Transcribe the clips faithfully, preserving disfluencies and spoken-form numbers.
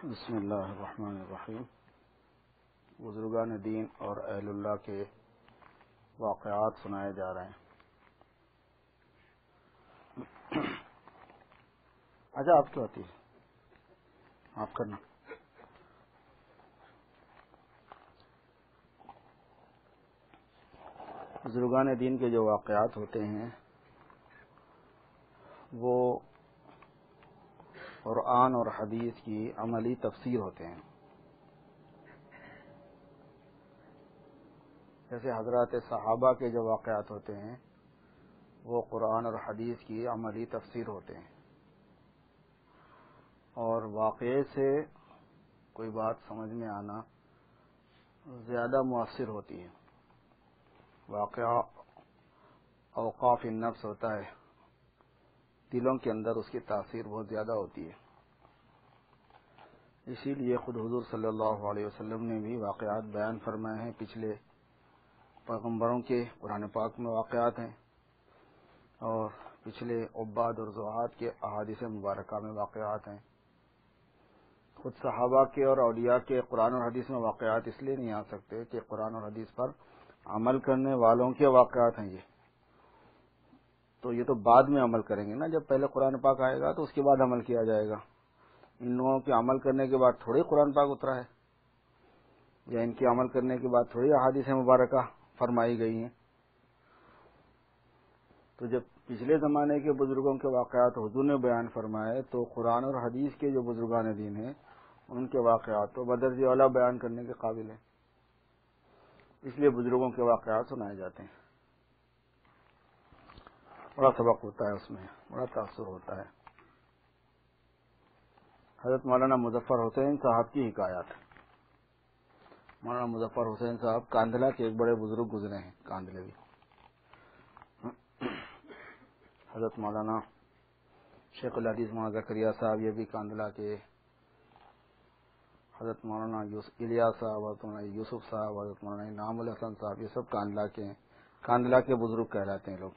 बिस्मिल्लाहिर्रहमानिर्रहीम। बुजुर्गान दीन और अहलुल्लाह के वाक़यात सुनाए जा रहे हैं। अच्छा, आप क्यों आती है, आप करना। बुजुर्गान दीन के जो वाक़यात होते हैं वो कुरान और हदीस की अमली तफसीर होते हैं। जैसे हजरत सहाबा के जो वाक़यात होते हैं वो कुरान और हदीस की अमली तफसीर होते हैं, और वाक़ये से कोई बात समझ में आना ज़्यादा मुअस्सिर होती है। वाक़या औक़ाफ़ नफ्स होता है, दिलों के अंदर उसकी तासीर बहुत ज़्यादा होती है। इसीलिए खुद हुजूर सल्लल्लाहु अलैहि वसल्लम ने भी वाक़यात बयान फरमाए हैं। पिछले पैगम्बरों के कुरान पाक में वाक़यात हैं और पिछले उब्बाद और ज़ुहाद के अहादीस मुबारका में वाक़यात हैं। खुद सहाबा के और औलिया के कुरान और हदीस में वाक़यात इसलिए नहीं आ सकते कि कुरान और हदीस पर अमल करने वालों के वाक़यात हैं। ये तो ये तो बाद में अमल करेंगे ना, जब पहले कुरान पाक आएगा तो उसके बाद अमल किया जाएगा। इन लोगों के अमल करने के बाद थोड़ी कुरान पाक उतरा है, या इनके अमल करने के बाद थोड़ी अहादीस मुबारका फरमाई गई हैं। तो जब पिछले ज़माने के बुजुर्गों के वाक़यात हुजूर ने बयान फरमाए तो कुरान और हदीस के जो बुजुर्गान दीन हैं उनके वाक़यात तो बदर्ज औला बयान करने के काबिल है। इसलिए बुजुर्गों के वाक़यात सुनाए जाते हैं। बड़ा सबक होता है, उसमें बड़ा तासुर होता है। हजरत मौलाना मुजफ्फर हुसैन साहब की हिकायत। मौलाना मुजफ्फर हुसैन साहब कांधला के एक बड़े बुजुर्ग गुजरे हैं, कांधलेवी। हजरत मौलाना शेखुल हदीस मौलाना ज़करिया साहब, ये भी कांधला के। हजरत मौलाना इलियास साहब, हजरत मौलाना यूसुफ साहब, हजरत मौलाना इनाम उल हसन साहब, ये सब कांधला के हैं। कांधला के बुजुर्ग कहलाते हैं लोग।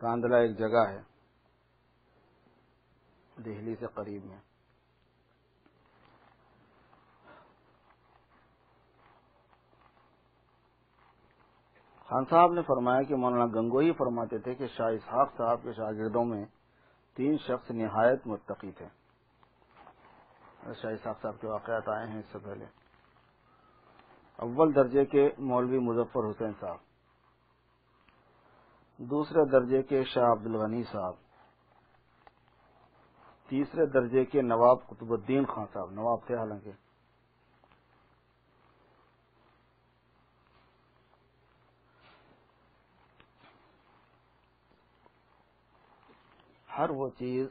कांधला एक जगह है दिल्ली से करीब में। खान साहब ने फरमाया कि मौलाना गंगोही फरमाते थे कि शाह इसहाक साहब के शागिर्दों में तीन शख्स निहायत मुत्तकी थे। शाह इसहाक साहब के वाक़यात आए हैं इससे पहले। अव्वल दर्जे के मौलवी मुजफ्फर हुसैन साहब, दूसरे दर्जे के शाह अब्दुल गनी साहब, तीसरे दर्जे के नवाब कुतुबुद्दीन खान साहब, नवाब थे हालांकि। हर वो चीज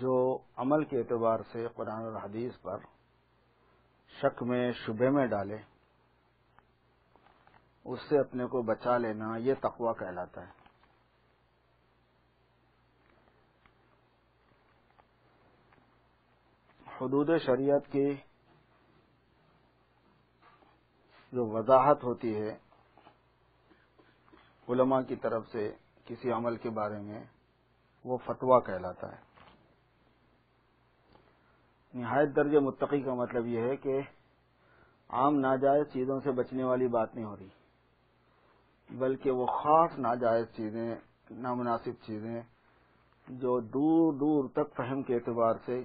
जो अमल के एतबार से कुरान और हदीस पर शक में शुबे में डाले उससे अपने को बचा लेना, ये तकवा कहलाता है। हुदूद शरीयत की जो वजाहत होती है उलमा की तरफ से किसी अमल के बारे में, वो फतवा कहलाता है। निहायत दर्जे मुत्तकी का मतलब यह है कि आम नाजायज चीज़ों से बचने वाली बात नहीं हो रही, बल्कि वो खास नाजायज चीज़ें, नामुनासिब चीज़ें जो दूर दूर तक फहम के एतबार से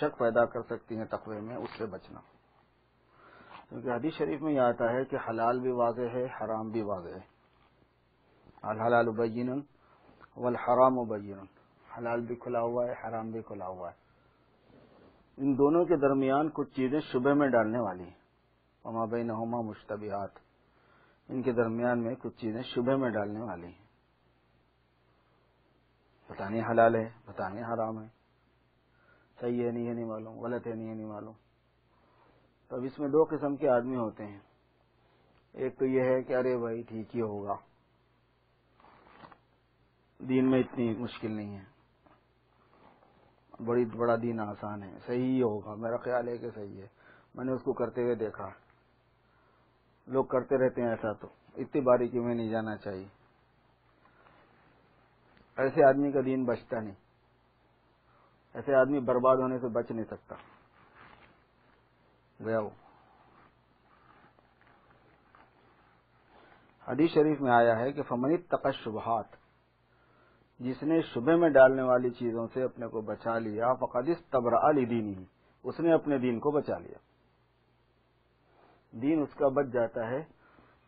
शक पैदा कर सकती हैं तकवे में, उससे बचना। क्योंकि हदीस शरीफ में यह आता है कि हलाल भी वाज़े है, हराम भी वाज़े है। अल हलाल बय्यिनुन वल हराम बय्यिनुन, हलाल भी खुला हुआ है, हराम भी खुला हुआ है। इन दोनों के दरमियान कुछ चीज़ें शुबह में डालने वाली हैं। वमा बैनहुमा मुश्तबिहात, इनके दरमियान में कुछ चीज़ें शुबह में डालने वाली हैं। पता नहीं हलाल है, पता नहीं हराम है, सही है नहीं है नहीं मालूम, गलत है नहीं है नहीं मालूम। तो अब इसमें दो किस्म के आदमी होते हैं। एक तो यह है कि अरे भाई ठीक ही होगा, दीन में इतनी मुश्किल नहीं है, बड़ी बड़ा दीन आसान है, सही ही होगा, मेरा ख्याल है कि सही है, मैंने उसको करते हुए देखा। लोग करते रहते हैं ऐसा, तो इतनी बारीकी में नहीं जाना चाहिए। ऐसे आदमी का दीन बचता नहीं, ऐसे आदमी बर्बाद होने से बच नहीं सकता, गया वो। हदीस शरीफ में आया है कि फमनित तकश शुबहात, जिसने शुबे में डालने वाली चीजों से अपने को बचा लिया, फकदिस तबरा ली दीनी, उसने अपने दीन को बचा लिया। दीन उसका बच जाता है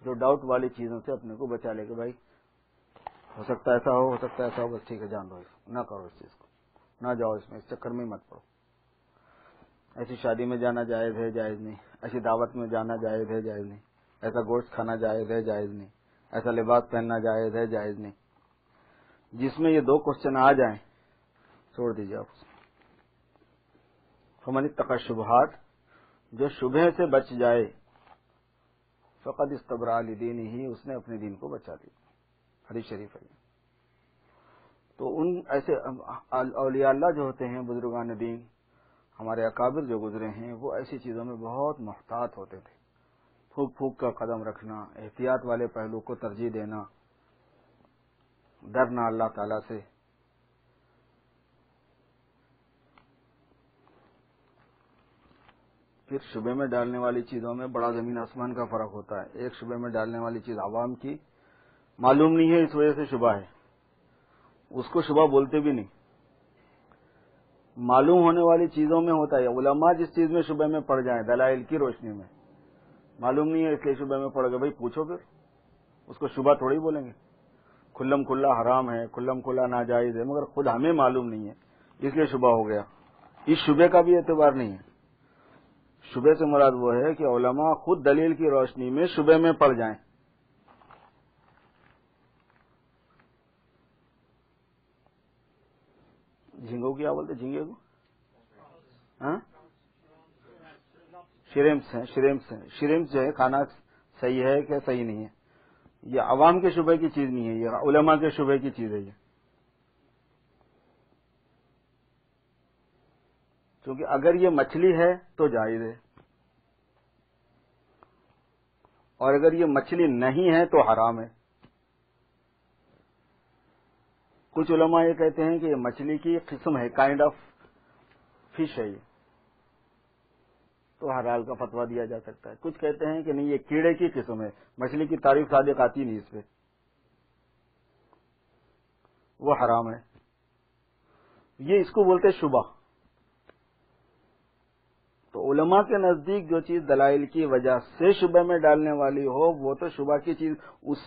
जो डाउट वाली चीजों से अपने को बचा ले, कि भाई हो सकता ऐसा हो, हो सकता ऐसा हो, बस ठीक है जान दो, ना करो इस चीज को, ना जाओ इसमें, इस चक्कर में मत पड़ो। ऐसी शादी में जाना जायज है, जायज नहीं। ऐसी दावत में जाना जायज है, जायज नहीं। ऐसा गोश्त खाना जायज है, जायज नहीं। ऐसा लिबास पहनना जायज है, जायज नहीं। जिसमें ये दो क्वेश्चन आ जाएं, छोड़ दीजिए आप। फमन तका शुबहात, जो शुबह से बच जाए, फकद इस्तबरा लिदीन ही, उसने अपने दीन को बचा लिया। हदीस शरीफ है। तो उन ऐसे औलिया अल्लाह जो होते हैं, बुजुर्गान दीन, हमारे अकाबिर जो गुजरे हैं, वो ऐसी चीजों में बहुत मोहतात होते थे। फूक फूक का कदम रखना, एहतियात वाले पहलू को तरजीह देना, डरना अल्लाह ताला से, फिर शुबे में डालने वाली चीजों में बड़ा जमीन आसमान का फर्क होता है। एक शुबे में डालने वाली चीज आवाम की मालूम नहीं है, इस वजह से शुबा है, उसको शुबा बोलते भी नहीं। मालूम होने वाली चीजों में होता है, उलमा जिस चीज में शुबे में पड़ जाए दलाइल की रोशनी में, मालूम नहीं है इसलिए शुबे में पड़ गए, भाई पूछो, फिर उसको शुबा थोड़ी बोलेंगे। खुल्लम खुल्ला हराम है, खुल्लम खुल्ला नाजायज है, मगर खुद हमें मालूम नहीं है इसलिए शुबा हो गया, इस शुबे का भी एतबार नहीं है। शुबे से मुराद वो है कि उलमा खुद दलील की रोशनी में शुबे में पड़ जाएं। झिंगो क्या बोलते, झिंगे को हाँ श्रेम्स है, श्रेम्स है। श्रेम्स जो है खाना सही है क्या सही नहीं है, ये अवाम के शुबे की चीज नहीं है, ये उलमा के शुबे की चीज है। ये क्योंकि अगर ये मछली है तो जायज है, और अगर ये मछली नहीं है तो हराम है। कुछ उलमा ये कहते हैं कि ये मछली की किस्म है, काइंड ऑफ फिश है ये, तो हलाल का फतवा दिया जा सकता है। कुछ कहते हैं कि नहीं ये कीड़े की किस्म है, मछली की तारीफ सादिक आती नहीं, इसमें वो हराम है। ये इसको बोलते शुबा। तो उलमा के नजदीक जो चीज दलाइल की वजह से शुबे में डालने वाली हो वो तो शुबा की चीज, उस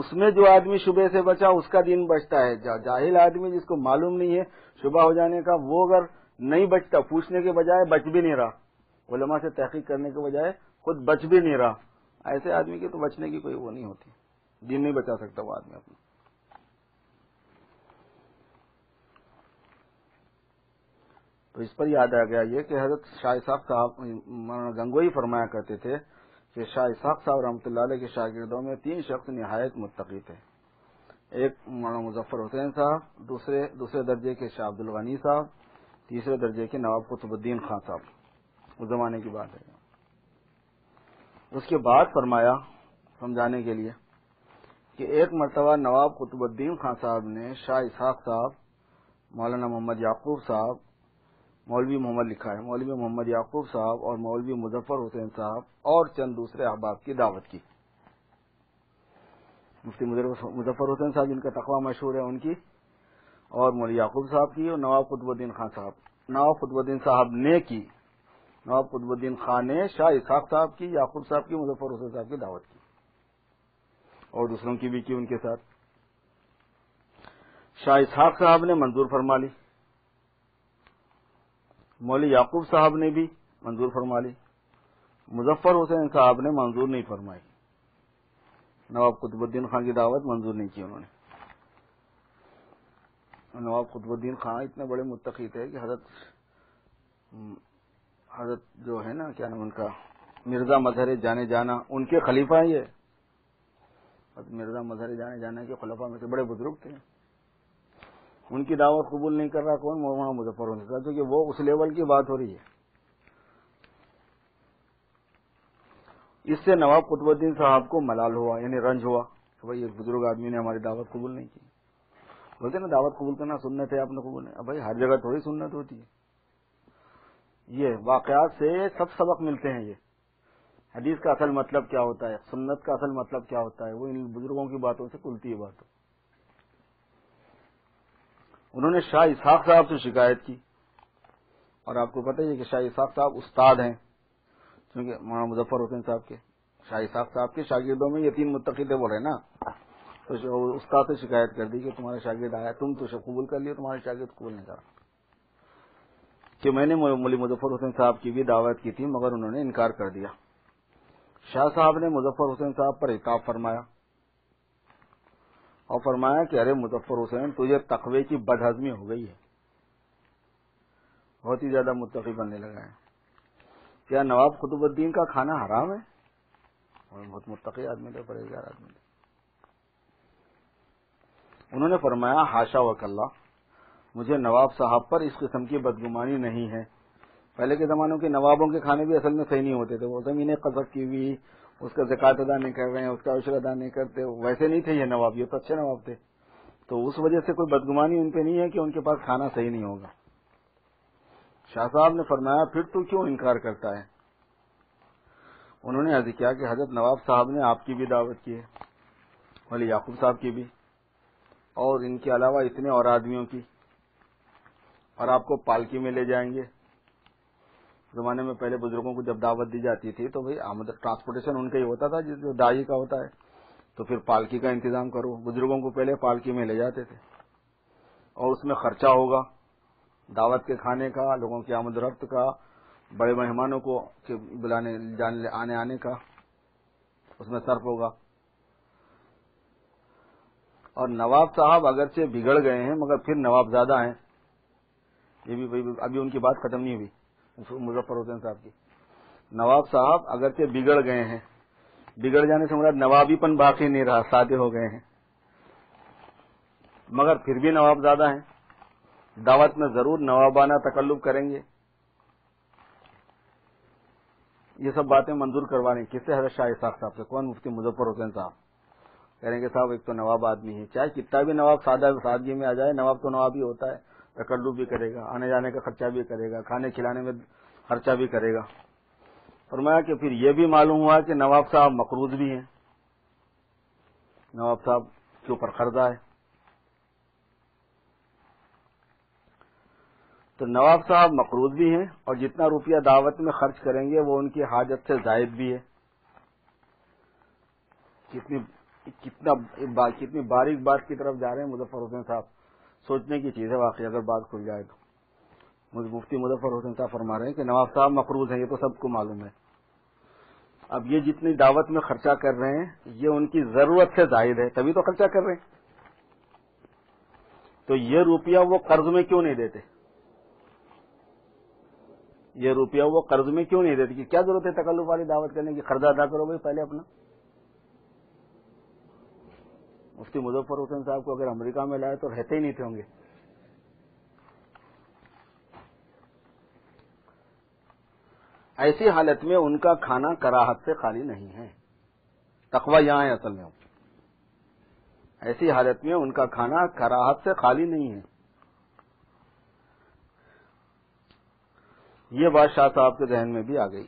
उसमें जो आदमी शुबे से बचा उसका दीन बचता है। जा, जाहिल आदमी जिसको मालूम नहीं है शुबा हो जाने का, वो अगर नहीं बचता, पूछने के बजाय बच भी नहीं रहा, उलमा से तहकीक करने के बजाय खुद बच भी नहीं रहा, ऐसे आदमी की तो बचने की कोई वो नहीं होती, दीन नहीं बचा सकता वो आदमी अपना। तो इस पर याद आ गया ये कि हजरत शाह इशाक साहब मौलाना गंगोही फरमाया करते थे कि शाह इशाक साहब रहमतुल्लाह अलैह के शागिर्दों में तीन शख्स निहायत मुत्तकी थे। एक मौलाना मुजफ्फर हुसैन साहब, दूसरे दूसरे दर्जे के शाह अब्दुल गनी साहब, तीसरे दर्जे के नवाब कुतुबुद्दीन खान साहब। उस जमाने की बात है। उसके बाद फरमाया समझाने के लिए कि एक मरतबा नवाब कुतुबुद्दीन खान साहब ने शाह इशाक साहब, मौलाना मोहम्मद याकूब साहब, मौलवी मोहम्मद लिखा है, मौलवी मोहम्मद याकूब साहब और मौलवी मुजफ्फर हुसैन साहब और चंद दूसरे अहबाब की दावत की। मुफ्ती मुजफ्फर हुसैन साहब जिनका तकवा मशहूर है उनकी, और मौलवी याकूब साहब की, और नवाब कुतुबुद्दीन खान साहब, नवाब कुतुबुद्दीन साहब ने की। नवाब कुतुबुद्दीन खान ने शाह इशाक साहब की, याकूब साहब की, मुजफ्फर हुसैन साहब की दावत की, और दूसरों की भी की उनके साथ। शाह इशाक साहब ने मंजूर फरमा ली, मौली याकूब साहब ने भी मंजूर फरमा ली, मुजफ्फर हुसैन साहब ने मंजूर नहीं फरमाई, नवाब कुतुबुद्दीन खान की दावत मंजूर नहीं की उन्होंने। नवाब कुतुबुद्दीन खान इतने बड़े मुत्तकी थे कि हजरत हजरत जो है ना, क्या नाम उनका, मिर्जा मजहर जाने जाना, उनके खलीफा ये मिर्जा मजहर जाने जाना के खलीफा में से बड़े बुजुर्ग थे। उनकी दावत कबूल नहीं कर रहा कौन, वहां मुजफ्फर हुसैन साहब, क्योंकि वो उस लेवल की बात हो रही है। इससे नवाब कुतुबुद्दीन साहब को मलाल हुआ, यानी रंज हुआ कि भाई एक बुजुर्ग आदमी ने हमारी दावत कबूल नहीं की। बोलते ना दावत कबूल करना सुन्नत है, आपने कबूल है। भाई हर जगह थोड़ी सुन्नत होती है, ये वाकयात से सब सबक मिलते हैं। ये हदीस का असल मतलब क्या होता है, सुन्नत का असल मतलब क्या होता है, वो इन बुजुर्गों की बातों से खुलती है बात। उन्होंने शाह इसहाक साहब से शिकायत की, और आपको पता ही है कि शाह इसहाक साहब उस्ताद हैं, क्योंकि मौलाना मुजफ्फर हुसैन साहब के शाह इसहाक साहब के शागिर्दों में ये तीन मुत्तकीदे बोले ना, तो उस्ताद से शिकायत कर दी कि तुम्हारा शागिर्द आया, तुम तो कबूल कर लिया, तुम्हारा शागिर्द कबूल नहीं करा। कि मैंने मौली मुजफ्फर हुसैन साहब की भी दावत की थी, मगर उन्होंने इनकार कर दिया। शाह साहब ने मुजफ्फर हुसैन साहब पर इताब फरमाया और फरमाया कि अरे मुजफ्फर हुसैन, तुझे तकवे की बदहजमी हो गई है, बहुत ही ज्यादा मुत्तकी बनने लगा है। क्या नवाब कुतुबुद्दीन का खाना हराम है? और बहुत मुत्तकी आदमी थे, परहेजगार आदमी थे। उन्होंने फरमाया हाशा वकल्ला, मुझे नवाब साहब पर इस किस्म की बदगुमानी नहीं है। पहले के जमानों के नवाबों के खाने भी असल में सही नहीं होते थे, वो जमीने कब्ज़ की हुई, उसका ज़कात अदा नहीं कर रहे हैं, उसका उशर अदा नहीं करते, वैसे नहीं थे ये नवाब, ये तो अच्छे नवाब थे। तो उस वजह से कोई बदगुमानी उनपे नहीं है कि उनके पास खाना सही नहीं होगा। शाह साहब ने फरमाया फिर तू क्यों इनकार करता है? उन्होंने अर्ज किया कि हजरत नवाब साहब ने आपकी भी दावत की है, मौलवी याकूब साहब की भी, और इनके अलावा इतने और आदमियों की, और आपको पालकी में ले जाएंगे। जमाने में पहले बुजुर्गों को जब दावत दी जाती थी तो भाई मतलब ट्रांसपोर्टेशन उनका ही होता था, जो दाई का होता है, तो फिर पालकी का इंतजाम करो। बुजुर्गों को पहले पालकी में ले जाते थे, और उसमें खर्चा होगा दावत के खाने का, लोगों की आमदरफ्त का, बड़े मेहमानों को बुलाने जाने आने आने का उसमें सर्फ होगा। और नवाब साहब अगरचे बिगड़ गए हैं, मगर फिर नवाब ज्यादा है, ये भी अभी उनकी बात खत्म नहीं हुई मुजफ्फर हुसैन साहब की। नवाब साहब अगरचे बिगड़ गए हैं, बिगड़ जाने से मुराद नवाबीपन बाकी नहीं रहा, सादे हो गए हैं, मगर फिर भी नवाब ज्यादा हैं, दावत में जरूर नवाबाना तकल्लुफ करेंगे। ये सब बातें मंजूर करवाने किससे? हजरत शाह इसहाक साहब से। कौन? मुफ्ती मुजफ्फर हुसैन साहब। कह रहे साहब एक तो नवाब आदमी है, चाहे कितना भी नवाब सादा सादगी में आ जाए, नवाब तो नवाब ही होता है, तकल्लुफ भी करेगा, आने जाने का खर्चा भी करेगा, खाने खिलाने में खर्चा भी करेगा। फरमाया कि फिर यह भी मालूम हुआ कि नवाब साहब मकरूज भी हैं, नवाब साहब के ऊपर कर्जा है। तो नवाब साहब मकरूज भी हैं, और जितना रुपया दावत में खर्च करेंगे वो उनकी हाजत से जायद भी है। कितनी कितना कितनी बारीक बात की तरफ जा रहे हैं मुजफ्फर हुसैन साहब, सोचने की चीज है वाकई, अगर बात खुल जाए तो। मुझे मुफ्ती मुजफ्फर हुसैन साहब फरमा रहे हैं कि नवाब साहब मकरूज हैं, ये तो सबको मालूम है। अब ये जितनी दावत में खर्चा कर रहे हैं ये उनकी जरूरत से जायद है, तभी तो खर्चा कर रहे हैं। तो ये रुपया वो कर्ज में क्यों नहीं देते, ये रुपया वो कर्ज में क्यों नहीं देते कि क्या जरूरत है तकल्लुफ वाली दावत करने की, कर्जा अदा करो भाई पहले अपना। मुफ्ती मुजफ्फर हुसैन साहब को अगर अमेरिका में लाए तो रहते ही नहीं थे होंगे। ऐसी हालत में उनका खाना कराहत से खाली नहीं है, तकवा यहाँ है असल में। ऐसी हालत में उनका खाना कराहत से खाली नहीं है, ये बात शाह साहब के जहन में भी आ गई।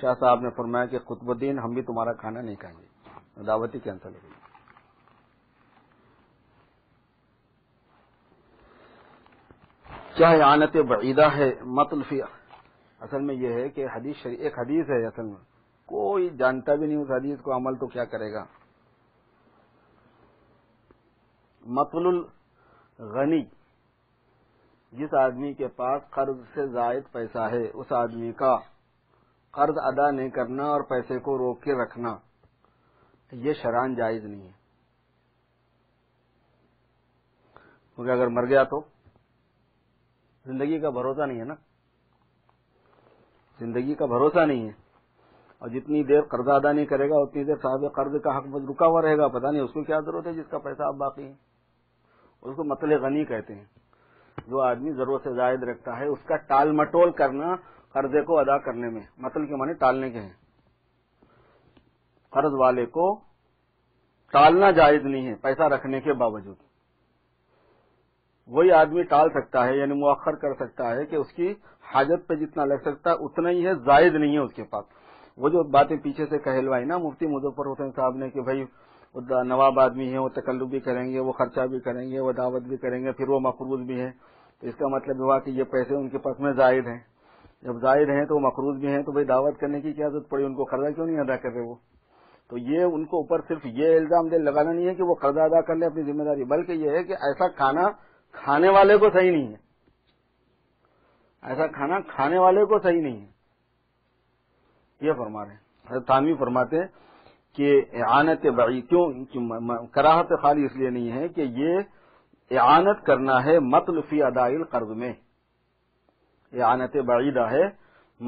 शाह साहब ने फरमाया कि कुतुबुद्दीन, हम भी तुम्हारा खाना नहीं खाएंगे, दावत ही कैंसिल हो गई। क्या आनत बईदा है मतलफिया? असल में यह है कि हदीस एक हदीस है, असल में कोई जानता भी नहीं उस हदीस को, अमल तो क्या करेगा। मतलुल गनी, जिस आदमी के पास कर्ज से जायद पैसा है, उस आदमी का कर्ज अदा नहीं करना और पैसे को रोक के रखना ये शरअन जायज नहीं है, क्योंकि अगर मर गया तो जिंदगी का भरोसा नहीं है ना, जिंदगी का भरोसा नहीं है। और जितनी देर कर्जा अदा नहीं करेगा उतनी देर साहब कर्ज का हक बस रुका हुआ रहेगा, पता नहीं उसको क्या जरूरत है जिसका पैसा आप बाकी है। उसको मतले गनी कहते हैं, जो आदमी जरूरत से जायद रखता है, उसका टाल मटोल करना कर्जे को अदा करने में, मतल के माने टालने के हैं, कर्ज वाले को टालना जायज नहीं है पैसा रखने के बावजूद। वही आदमी टाल सकता है यानी मुअख्खर कर सकता है कि उसकी हाजत पे जितना लग सकता है उतना ही है, जायद नहीं है उसके पास। वो जो बातें पीछे से कहलवाई ना मुफ्ती मुजफ्फर हुसैन साहब ने कि भाई नवाब आदमी है, वो तकल्लुब भी करेंगे, वो खर्चा भी करेंगे, वो दावत भी करेंगे, फिर वो मकरूज भी है, तो इसका मतलब हुआ कि ये पैसे उनके पास में जायद हैं। जब जायद हैं तो वो मकरूज भी हैं, तो भाई दावत करने की क्या जरूरत पड़ी, उनको कर्जा क्यों नहीं अदा कर रहे वो। तो ये उनको ऊपर सिर्फ ये इल्जाम लगाना नहीं है कि वो कर्जा अदा कर ले अपनी जिम्मेदारी, बल्कि ये है कि ऐसा खाना खाने वाले को सही नहीं है, ऐसा खाना खाने वाले को सही नहीं है। ये फरमा रहे हज़रत थानवी फरमाते हैं कि इआनत बई क्यों कराहत खाली इसलिए नहीं है कि ये इआनत करना है मतलफी अदाइल कर्ज में। इआनत बईदा है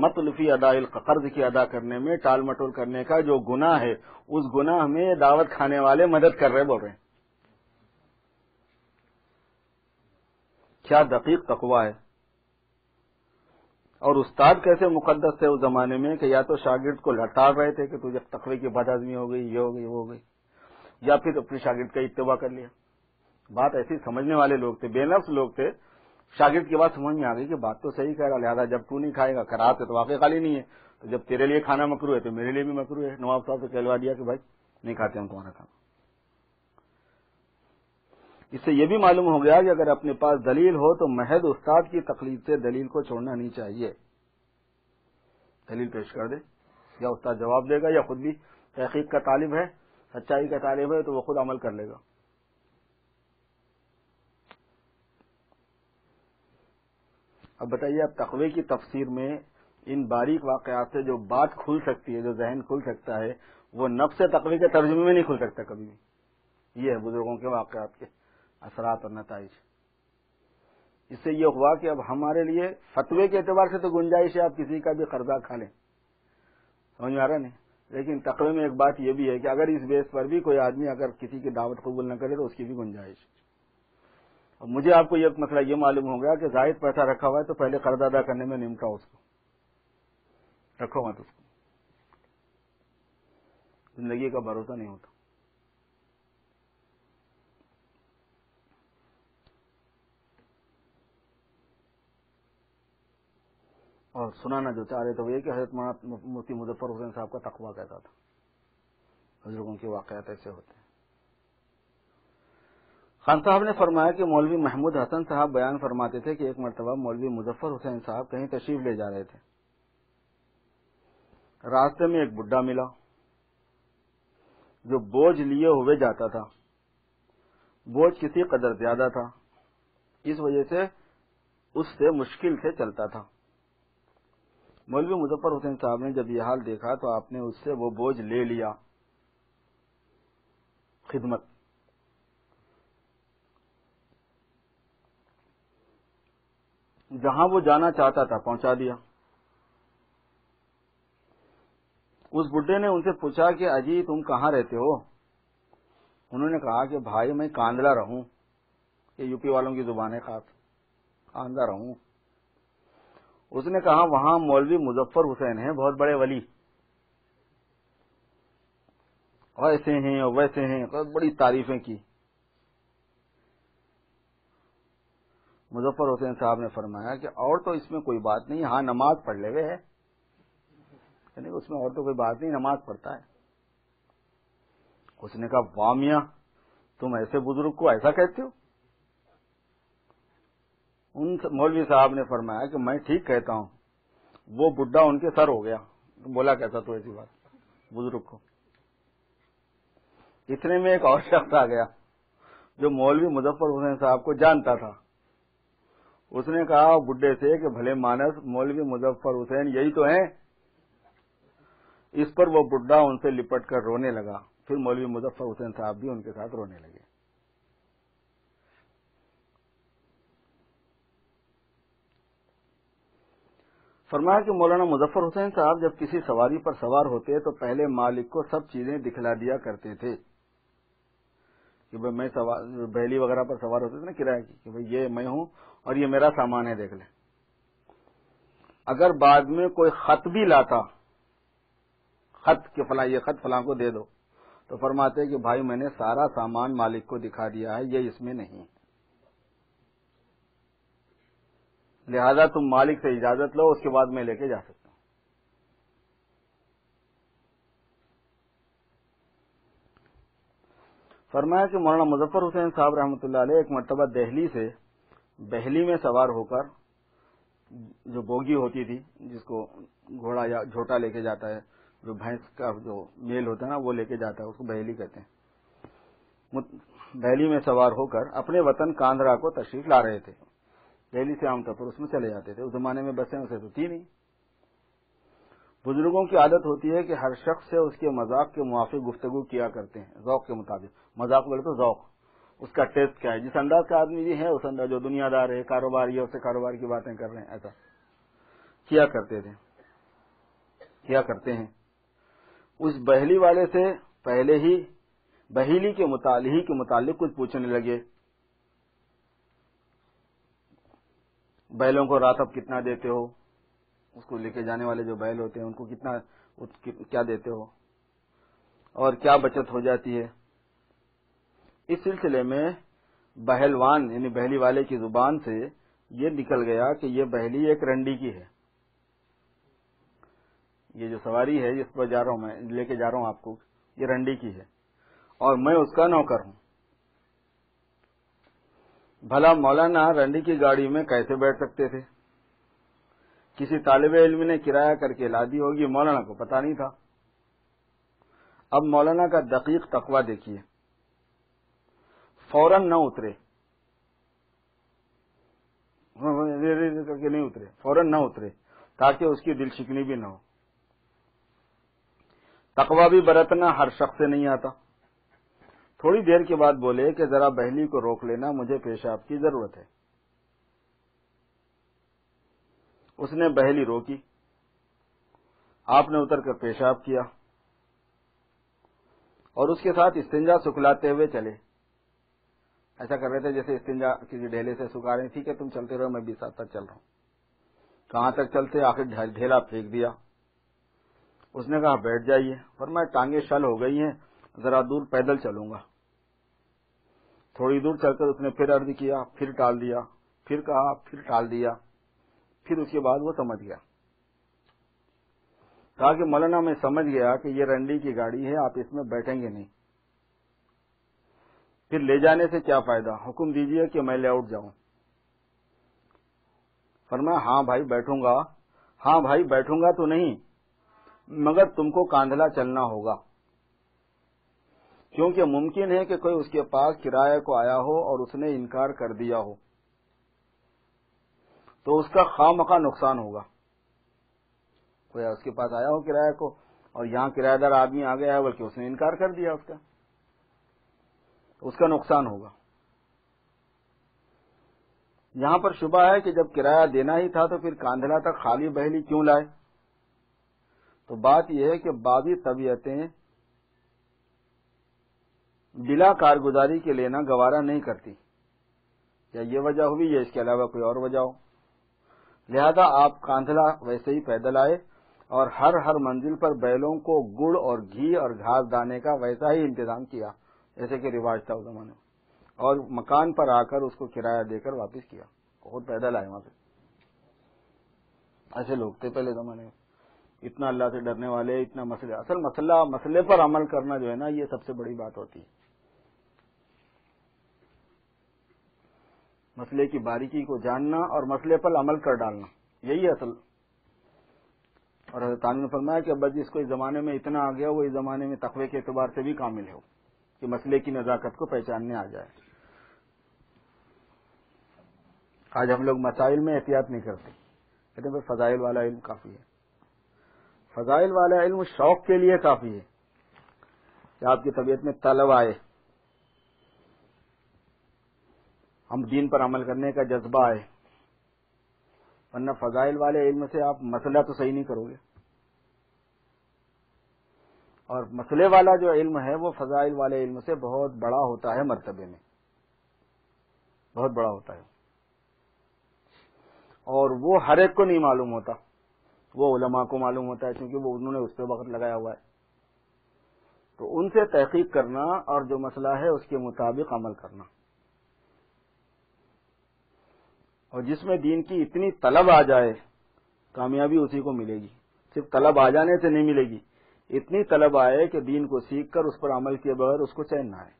मतलफी अदाइल कर्ज की अदा करने में टाल मटोल करने का जो गुनाह है, उस गुनाह में दावत खाने वाले मदद कर रहे बोल रहे हैं। क्या दकीक तकवा है। और उस्ताद कैसे मुकद्दस थे उस जमाने में कि या तो शागिर्द को लटार रहे थे कि तुझे तकवे की बदआज़मी हो गई, ये हो गई, वो हो गई, या फिर अपने शागिर्द का इत्तबा कर लिया। बात ऐसी समझने वाले लोग थे, बेनफ्स लोग थे। शागिर्द की बात समझ में आ गई कि बात तो सही कह रहा, लिहाजा जब तू नहीं खाएगा कराहत है तो वाकई खाली नहीं है, तो जब तेरे लिए खाना मकरूह है तो मेरे लिए भी मकरूह है। नवाब साहब से कहलवा दिया कि भाई नहीं खाते हम तुम्हारा खाना। इससे यह भी मालूम हो गया कि अगर अपने पास दलील हो तो महज उस्ताद की तकलीद से दलील को छोड़ना नहीं चाहिए। दलील पेश कर दे या उस्ताद जवाब देगा या खुद भी तहकीक का तालिब है, सच्चाई का तालिब है, तो वो खुद अमल कर लेगा। अब बताइए, अब तकवे की तफसीर में इन बारीक वाकयात से जो बात खुल सकती है, जो जहन खुल सकता है, वो नफ्स तकवे के तर्जुमे में नहीं खुल सकता कभी भी। ये है बुजुर्गों के वाकयात के असरात और नताइज। इससे यह हुआ कि अब हमारे लिए फतवे के एतबार से तो गुंजाइश है, आप किसी का भी कर्जा खा लें, समझ में आ रहा नहीं। लेकिन तकवे में एक बात यह भी है कि अगर इस बेस पर भी कोई आदमी अगर किसी की दावत कबूल न करे तो उसकी भी गुंजाइश है। अब मुझे आपको एक मसला यह मालूम हो गया कि जायद पैसा रखा हुआ है तो पहले कर्जा अदा करने में निमटा उसको, रखो मत उसको, जिंदगी का भरोसा नहीं होता। और सुनाना जो चाह रहे थे वो ये कि हजरत मुफ्ती मुजफ्फर हुसैन साहब का तकवा कहता था। बुजुर्गों के वाकयात ऐसे होते हैं। खान साहब ने फरमाया कि मौलवी महमूद हसन साहब बयान फरमाते थे कि एक मरतबा मौलवी मुजफ्फर हुसैन साहब कहीं तशरीफ ले जा रहे थे, रास्ते में एक बुड्ढा मिला जो बोझ लिए हुए जाता था। बोझ किसी कदर ज्यादा था, इस वजह से उससे मुश्किल से चलता था। मौलवी मुजफ्फर हुसैन साहब ने जब यह हाल देखा तो आपने उससे वो बोझ ले लिया, खिदमत। जहां वो जाना चाहता था पहुंचा दिया। उस बुड्ढे ने उनसे पूछा कि अजी तुम कहाँ रहते हो। उन्होंने कहा कि भाई मैं कांधला रहूं, ये यूपी वालों की जुबान है, खास कांधला रहूं। उसने कहा वहां मौलवी मुजफ्फर हुसैन हैं, बहुत बड़े वली, और ऐसे हैं और वैसे हैं, बहुत बड़ी तारीफें की। मुजफ्फर हुसैन साहब ने फरमाया कि और तो इसमें कोई बात नहीं, हाँ नमाज पढ़ ले वे है, यानी उसमें और तो कोई बात नहीं, नमाज पढ़ता है। उसने कहा वाह मियां तुम ऐसे बुजुर्ग को ऐसा कहते हो। उन मौलवी साहब ने फरमाया कि मैं ठीक कहता हूँ। वो बुड्ढा उनके सर हो गया, बोला कहता तो ऐसी बात बुजुर्ग को। इतने में एक और शख्स आ गया जो मौलवी मुजफ्फर हुसैन साहब को जानता था। उसने कहा बुड्ढे से कि भले मानस मौलवी मुजफ्फर हुसैन यही तो हैं। इस पर वो बुड्ढा उनसे लिपट कर रोने लगा। फिर मौलवी मुजफ्फर हुसैन साहब भी उनके साथ रोने लगे। फरमाया कि मौलाना मुजफ्फर हुसैन साहब जब किसी सवारी पर सवार होते तो पहले मालिक को सब चीजें दिखला दिया करते थे कि भाई मैं सवार बैली वगैरह पर सवार होते थे ना किराए की, कि भाई ये मैं हूँ और ये मेरा सामान है, देख ले। अगर बाद में कोई खत भी लाता, खत के फला ये खत फला को दे दो, तो फरमाते कि भाई मैंने सारा सामान मालिक को दिखा दिया है, ये इसमें नहीं है। लिहाजा तुम मालिक से इजाजत लो, उसके बाद मैं लेके जा सकता हूं। फरमाया कि मौलाना मुजफ्फर हुसैन साहब रहमतुल्लाह अलैह एक मरतबा दहली से बहली में सवार होकर, जो बोगी होती थी जिसको घोड़ा या झोटा लेके जाता है, जो भैंस का जो मेल होता है ना वो लेके जाता है, उसको बहली कहते हैं, दहली में सवार होकर अपने वतन कांधरा को तशरीफ ला रहे थे। दहली से आमतौर पर उसमें चले जाते थे, उस जमाने में बसें उसे तो थी नहीं। बुजुर्गों की आदत होती है कि हर शख्स से उसके मजाक के मुआफिक गुफ्तगू किया करते हैं, जौक के मुताबिक। मजाक बोले तो जौक, उसका टेस्ट क्या है, जिस अंदाज का आदमी भी है उस अंदाज, जो दुनियादार है, कारोबारी है, उससे कारोबार की बातें कर रहे हैं, ऐसा किया करते थे, किया करते हैं। उस बहली वाले से पहले ही बहेली के मुतालिही के मुतालिक कुछ पूछने लगे। बैलों को रात अब कितना देते हो, उसको लेके जाने वाले जो बैल होते हैं उनको कितना उत, कि, क्या देते हो और क्या बचत हो जाती है। इस सिलसिले में बहलवान यानी बहली वाले की जुबान से ये निकल गया कि ये बहली एक रंडी की है। ये जो सवारी है इस पर जा रहा हूं, मैं लेके जा रहा हूं आपको, ये रंडी की है और मैं उसका नौकर हूं। भला मौलाना रंडी की गाड़ी में कैसे बैठ सकते थे? किसी तालिबे इल्म ने किराया करके ला दी होगी, मौलाना को पता नहीं था। अब मौलाना का दकीक तकवा देखिए, फौरन न उतरे, करके नहीं उतरे, फौरन न उतरे, ताकि उसकी दिलशिकनी भी न हो। तकवा भी बरतना हर शख्स से नहीं आता। थोड़ी देर के बाद बोले कि जरा बहली को रोक लेना, मुझे पेशाब की जरूरत है। उसने बहली रोकी, आपने उतरकर पेशाब किया और उसके साथ इस्तिंजा सुखलाते हुए चले। ऐसा कर रहे थे जैसे इस्तिंजा किसी ढेले से सुखा रहे। ठीक है, तुम चलते रहो, मैं बीस साल तक चल रहा हूं। कहां तक चलते, आखिर ढेला फेंक दिया। उसने कहा बैठ जाइए। फरमाया टांगे शल हो गई हैं, जरा दूर पैदल चलूंगा। थोड़ी दूर चलकर उसने फिर अर्ज किया, फिर टाल दिया, फिर कहा, फिर टाल दिया। फिर उसके बाद वो समझ गया, कहा कि मौलाना मैं समझ गया कि ये रंडी की गाड़ी है, आप इसमें बैठेंगे नहीं, फिर ले जाने से क्या फायदा, हुक्म दीजिए कि मैं ले आउट जाऊं। फरमाया हाँ भाई बैठूंगा, हाँ भाई बैठूंगा तो नहीं, मगर तुमको कांधला चलना होगा, क्योंकि मुमकिन है कि कोई उसके पास किराए को आया हो और उसने इनकार कर दिया हो, तो उसका खामखा नुकसान होगा। कोई उसके पास आया हो किराए को और यहाँ किराएदार आदमी आ गया है, बल्कि उसने इनकार कर दिया, उसका उसका नुकसान होगा। यहाँ पर शुबा है कि जब किराया देना ही था तो फिर कांधला तक खाली बहली क्यों लाए। तो बात यह है कि बावी तबीयतें बिला कारगुजारी के लेना गवारा नहीं करती, या ये वजह हुई या इसके अलावा कोई और वजह हो। लिहाजा आप कांधला वैसे ही पैदल आए और हर हर मंजिल पर बैलों को गुड़ और घी और घास दाने का वैसा ही इंतजाम किया जैसे कि रिवाज था उस जमाने में, और मकान पर आकर उसको किराया देकर वापस किया। बहुत पैदल आए वहां पे, ऐसे लोग थे पहले जमाने में, इतना अल्लाह से डरने वाले, इतना मसले, असल मसला मसले पर अमल करना जो है ना, ये सबसे बड़ी बात होती है। मसले की बारीकी को जानना और मसले पर अमल कर डालना, यही असल। और हज़रत ने फरमाया कि बस जिसको इस जमाने में इतना आ गया, वो इस जमाने में तकवे के एतबार से भी कामिल हो कि मसले की नजाकत को पहचानने आ जाए। आज हम लोग मसाइल में एहतियात नहीं करते, कहते बस फजाइल वाला इल्म काफी है। फजाइल वाला इल्म शौक के लिए काफी है कि आपकी तबीयत में तलब आए, हम दीन पर अमल करने का जज्बा आए, वरना फजाइल वाले इल्म से आप मसला तो सही नहीं करोगे। और मसले वाला जो इल्म है वो फजाइल वाले इल्म से बहुत बड़ा होता है, मर्तबे में बहुत बड़ा होता है, और वो हर एक को नहीं मालूम होता, वो उलमा को मालूम होता है, क्योंकि वो उन्होंने उस पर वक्त लगाया हुआ है। तो उनसे तहकीक करना और जो मसला है उसके मुताबिक अमल करना। और जिसमें दीन की इतनी तलब आ जाए, कामयाबी उसी को मिलेगी। सिर्फ तलब आ जाने से नहीं मिलेगी, इतनी तलब आए कि दीन को सीख कर उस पर अमल किए बगैर उसको चैन ना आए,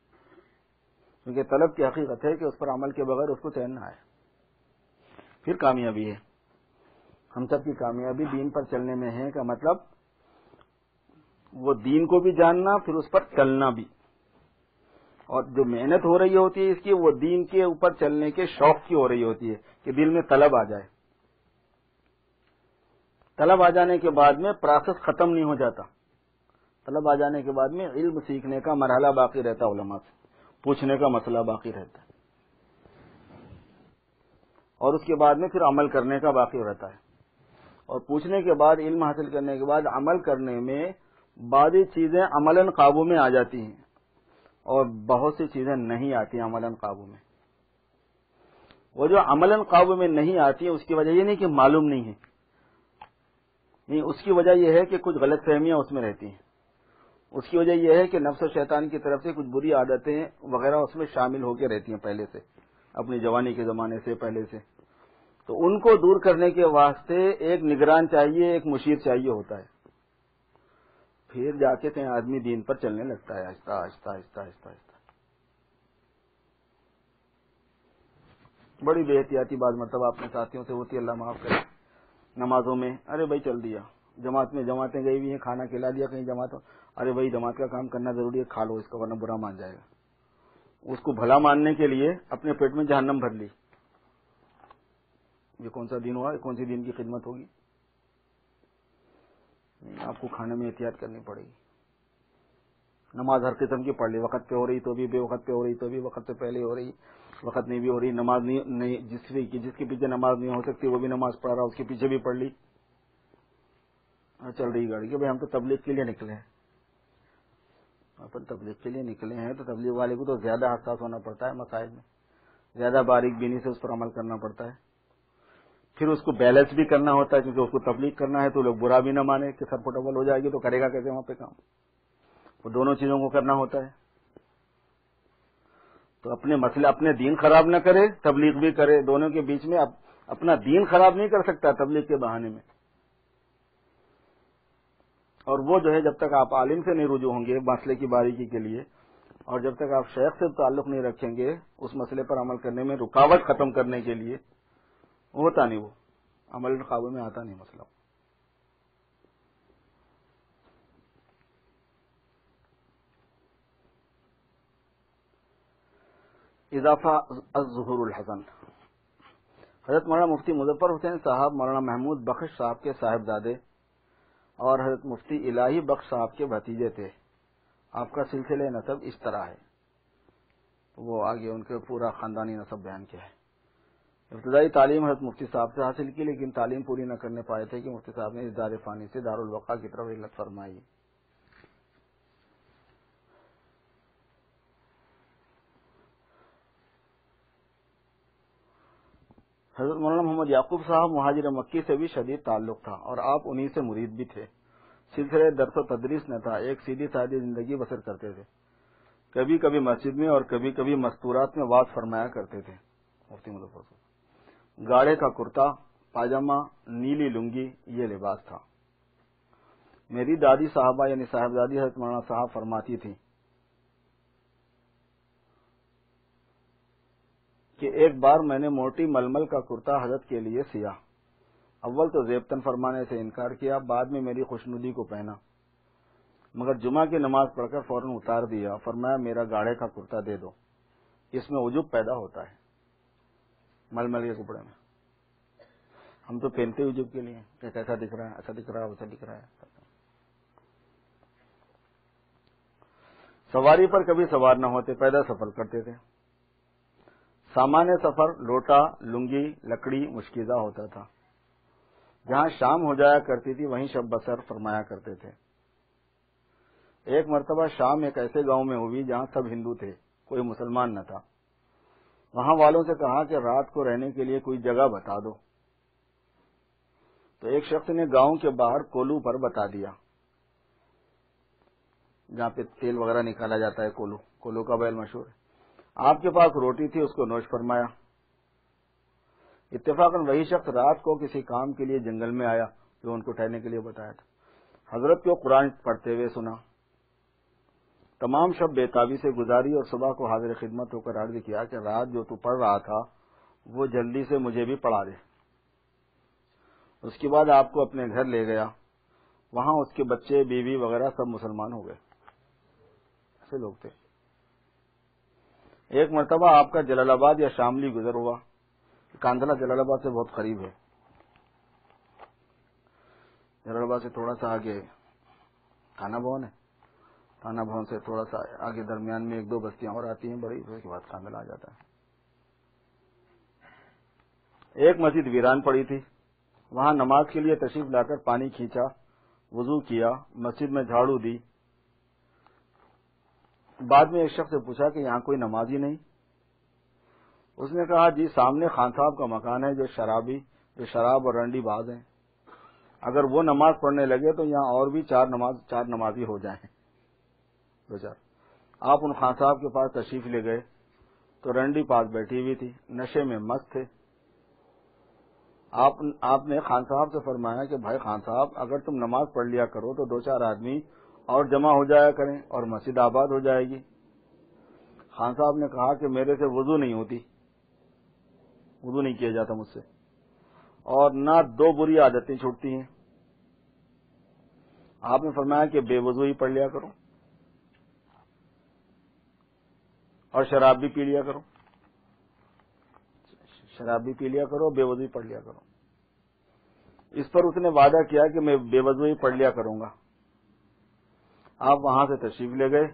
क्योंकि तलब की हकीकत है कि उस पर अमल के बगैर उसको चैन ना आए, फिर कामयाबी है। हम सब की कामयाबी दीन पर चलने में है, का मतलब वो दीन को भी जानना, फिर उस पर चलना भी। और जो मेहनत हो रही होती है इसकी, वो दीन के ऊपर चलने के शौक की हो रही होती है कि दिल में तलब आ जाए। तलब आ जाने के बाद में प्रोसेस खत्म नहीं हो जाता, तलब आ जाने के बाद में इल्म सीखने का मरहला बाकी रहता, उलमा से पूछने का मसला बाकी रहता है, और उसके बाद में फिर अमल करने का बाकी रहता है। और पूछने के बाद, इल्म हासिल करने के बाद, अमल करने में बाकी चीजें अमलन काबू में आ जाती हैं और बहुत सी चीजें नहीं आती अमलन काबू में। वो जो अमलन काबू में नहीं आती है, उसकी वजह ये नहीं कि मालूम नहीं है, नहीं, उसकी वजह यह है कि कुछ गलत फहमियां उसमें रहती हैं। उसकी वजह यह है कि नफ्स और शैतान की तरफ से कुछ बुरी आदतें वगैरह उसमें शामिल होकर रहती हैं पहले से, अपनी जवानी के जमाने से पहले से। तो उनको दूर करने के वास्ते एक निगरान चाहिए, एक मुशीर चाहिए होता है, फिर जाके कहीं आदमी दीन पर चलने लगता है आहिस्ता आहिस्ता आहिस्ता आहिस्ता आहिस्ता। बड़ी बेहतियाती बात मतलब आपने साथियों से होती है, अल्लाह माफ करे। नमाजों में अरे भाई चल दिया, जमात में जमातें गई हुई हैं, खाना खिला दिया कहीं जमात, अरे भाई जमात का काम करना जरूरी है, खा लो इसका वरना बुरा मान जाएगा। उसको भला मानने के लिए अपने पेट में जहन्नम भर ली। ये कौन सा दिन हुआ, कौन सी दिन की खिदमत होगी? आपको खाने में एहतियात करनी पड़ेगी। नमाज हर किस्म की पढ़ ली, वक्त पे हो रही तो भी, बेवक्त पे हो रही तो भी, वक्त से पहले हो रही, वक्त नहीं भी हो रही, नमाज नहीं, नहीं जिसकी जिसके पीछे नमाज नहीं हो सकती वो भी नमाज पढ़ रहा, उसके पीछे भी पढ़ ली। चल रही गाड़ी कि भाई हम तो तबलीग के लिए निकले हैं, अपन तबलीग के लिए निकले हैं, तो तबलीग वाले को तो ज्यादा हसास होना पड़ता है मसाइल में, ज्यादा बारीक बीनी से उस पर अमल करना पड़ता है। फिर उसको बैलेंस भी करना होता है, क्योंकि उसको तबलीग करना है तो लोग बुरा भी ना माने कि सपोर्टेबल हो जाएगी तो करेगा कैसे वहां पे काम, वो दोनों चीजों को करना होता है। तो अपने मसले, अपने दीन खराब ना करे, तबलीग भी करे, दोनों के बीच में अप, अपना दीन खराब नहीं कर सकता तबलीग के बहाने में। और वो जो है, जब तक आप आलिम से नहीं रुजू होंगे मसले की बारीकी के लिए, और जब तक आप शेख से ताल्लुक नहीं रखेंगे उस मसले पर अमल करने में, रुकावट खत्म करने के लिए होता नहीं, वो अमल काबू में आता नहीं मसला। इजाफा अज़्ज़ुहूरुल हसन। हजरत मौलाना मुफ्ती मुजफ्फर हुसैन साहब मौलाना महमूद बख्श साहब के साहिबजादे और हजरत मुफ्ती इलाही बख्श साहब के भतीजे थे। आपका सिलसिले नसब इस तरह है, वो आगे उनके पूरा खानदानी नसब बयान किया है। इब्तदाई तालीम हजरत मुफ्ती साहब से हासिल की, लेकिन तालीम पूरी न करने पाए थे कि मुफ्ती साहब ने इस दार फानी से दारुल वक़ा की तरफ हिजरत फरमाई। हजरत मौलाना मोहम्मद याकूब साहब मुहाजिर मक्की से भी शदीद ताल्लुक था और आप उन्हीं से मुरीद भी थे। सिलसिले दर्स और तदरीस न था, एक सीधी सादी जिंदगी बसर करते थे। कभी कभी मस्जिद में और कभी कभी मस्तूरात में वाज फरमाया करते थे। मुफ्ती मुजफ्फर साहब गाढ़े का कुर्ता पाजामा, नीली लुंगी, ये लिबास था। मेरी दादी साहबा यानी साहबजादी हजरत मौलाना साहब फरमाती थी कि एक बार मैंने मोटी मलमल का कुर्ता हजरत के लिए सिया। अव्वल तो जेबतन फरमाने से इनकार किया, बाद में मेरी खुशनुदी को पहना, मगर जुमा की नमाज पढ़कर फौरन उतार दिया। फरमाया मेरा गाढ़े का कुर्ता दे दो, इसमें उजुब पैदा होता है। मलमल के कपड़े में हम तो पहनते उजुब के लिए, कैसा दिख रहा है, अच्छा दिख रहा है, वैसा दिख रहा है। सवारी पर कभी सवार न होते, पैदल सफर करते थे। सामान्य सफर लोटा लुंगी लकड़ी मुश्किजा होता था। जहाँ शाम हो जाया करती थी वहीं शब बसर फरमाया करते थे। एक मरतबा शाम एक ऐसे गांव में हुई जहाँ सब हिंदू थे, कोई मुसलमान न था। वहां वालों से कहा कि रात को रहने के लिए कोई जगह बता दो, तो एक शख्स ने गांव के बाहर कोलू पर बता दिया, जहाँ पे तेल वगैरह निकाला जाता है। कोलू कोलू का बैल मशहूर है। आपके पास रोटी थी, उसको नोश फरमाया। इत्तेफाकन वही शख्स रात को किसी काम के लिए जंगल में आया जो उनको ठहरने के लिए बताया था। हजरत को कुरान पढ़ते हुए सुना, तमाम शब बेताबी से गुजारी और सुबह को हाजिर खिदमत होकर अर्ज किया कि रात जो तू पढ़ रहा था वो जल्दी से मुझे भी पढ़ा दे। उसके बाद आपको अपने घर ले गया, वहां उसके बच्चे बीवी वगैरह सब मुसलमान हो गए। ऐसे लोग थे। एक मरतबा आपका जलालाबाद या शामली गुजर हुआ, कांधला जलालाबाद से बहुत करीब है, जलालाबाद से थोड़ा सा आगे थाना भवन है, थाना भवन से थोड़ा सा आगे दरमियान में एक दो बस्तियां और आती हैं बड़ी, उसके बाद कांधला आ जाता है। एक मस्जिद वीरान पड़ी थी, वहां नमाज के लिए तशरीफ लाकर पानी खींचा, वजू किया, मस्जिद में झाड़ू दी। बाद में एक शख्स से पूछा कि यहाँ कोई नमाजी नहीं? उसने कहा जी सामने खान साहब का मकान है, जो शराबी जो शराब और रंडी बाज हैं, अगर वो नमाज पढ़ने लगे तो यहाँ और भी चार नमाज चार नमाजी हो जाएं दो चार। आप उन खान साहब के पास तशरीफ ले गए तो रंडी पास बैठी हुई थी, नशे में मस्त थे। आप आपने खान साहब से फरमाया कि भाई खान साहब, अगर तुम नमाज पढ़ लिया करो तो दो चार आदमी और जमा हो जाया करें और मस्जिद आबाद हो जाएगी। खान साहब ने कहा कि मेरे से वजू नहीं होती, वजू नहीं किया जाता मुझसे, और ना दो बुरी आदतें छूटती हैं। आपने फरमाया कि बेवजू ही पढ़ लिया करो और शराब भी पी लिया करो, शराब भी पी लिया करो बेवजू ही पढ़ लिया करो। इस पर उसने वादा किया कि मैं बेवजू ही पढ़ लिया करूंगा। आप वहां से तशरीफ ले गए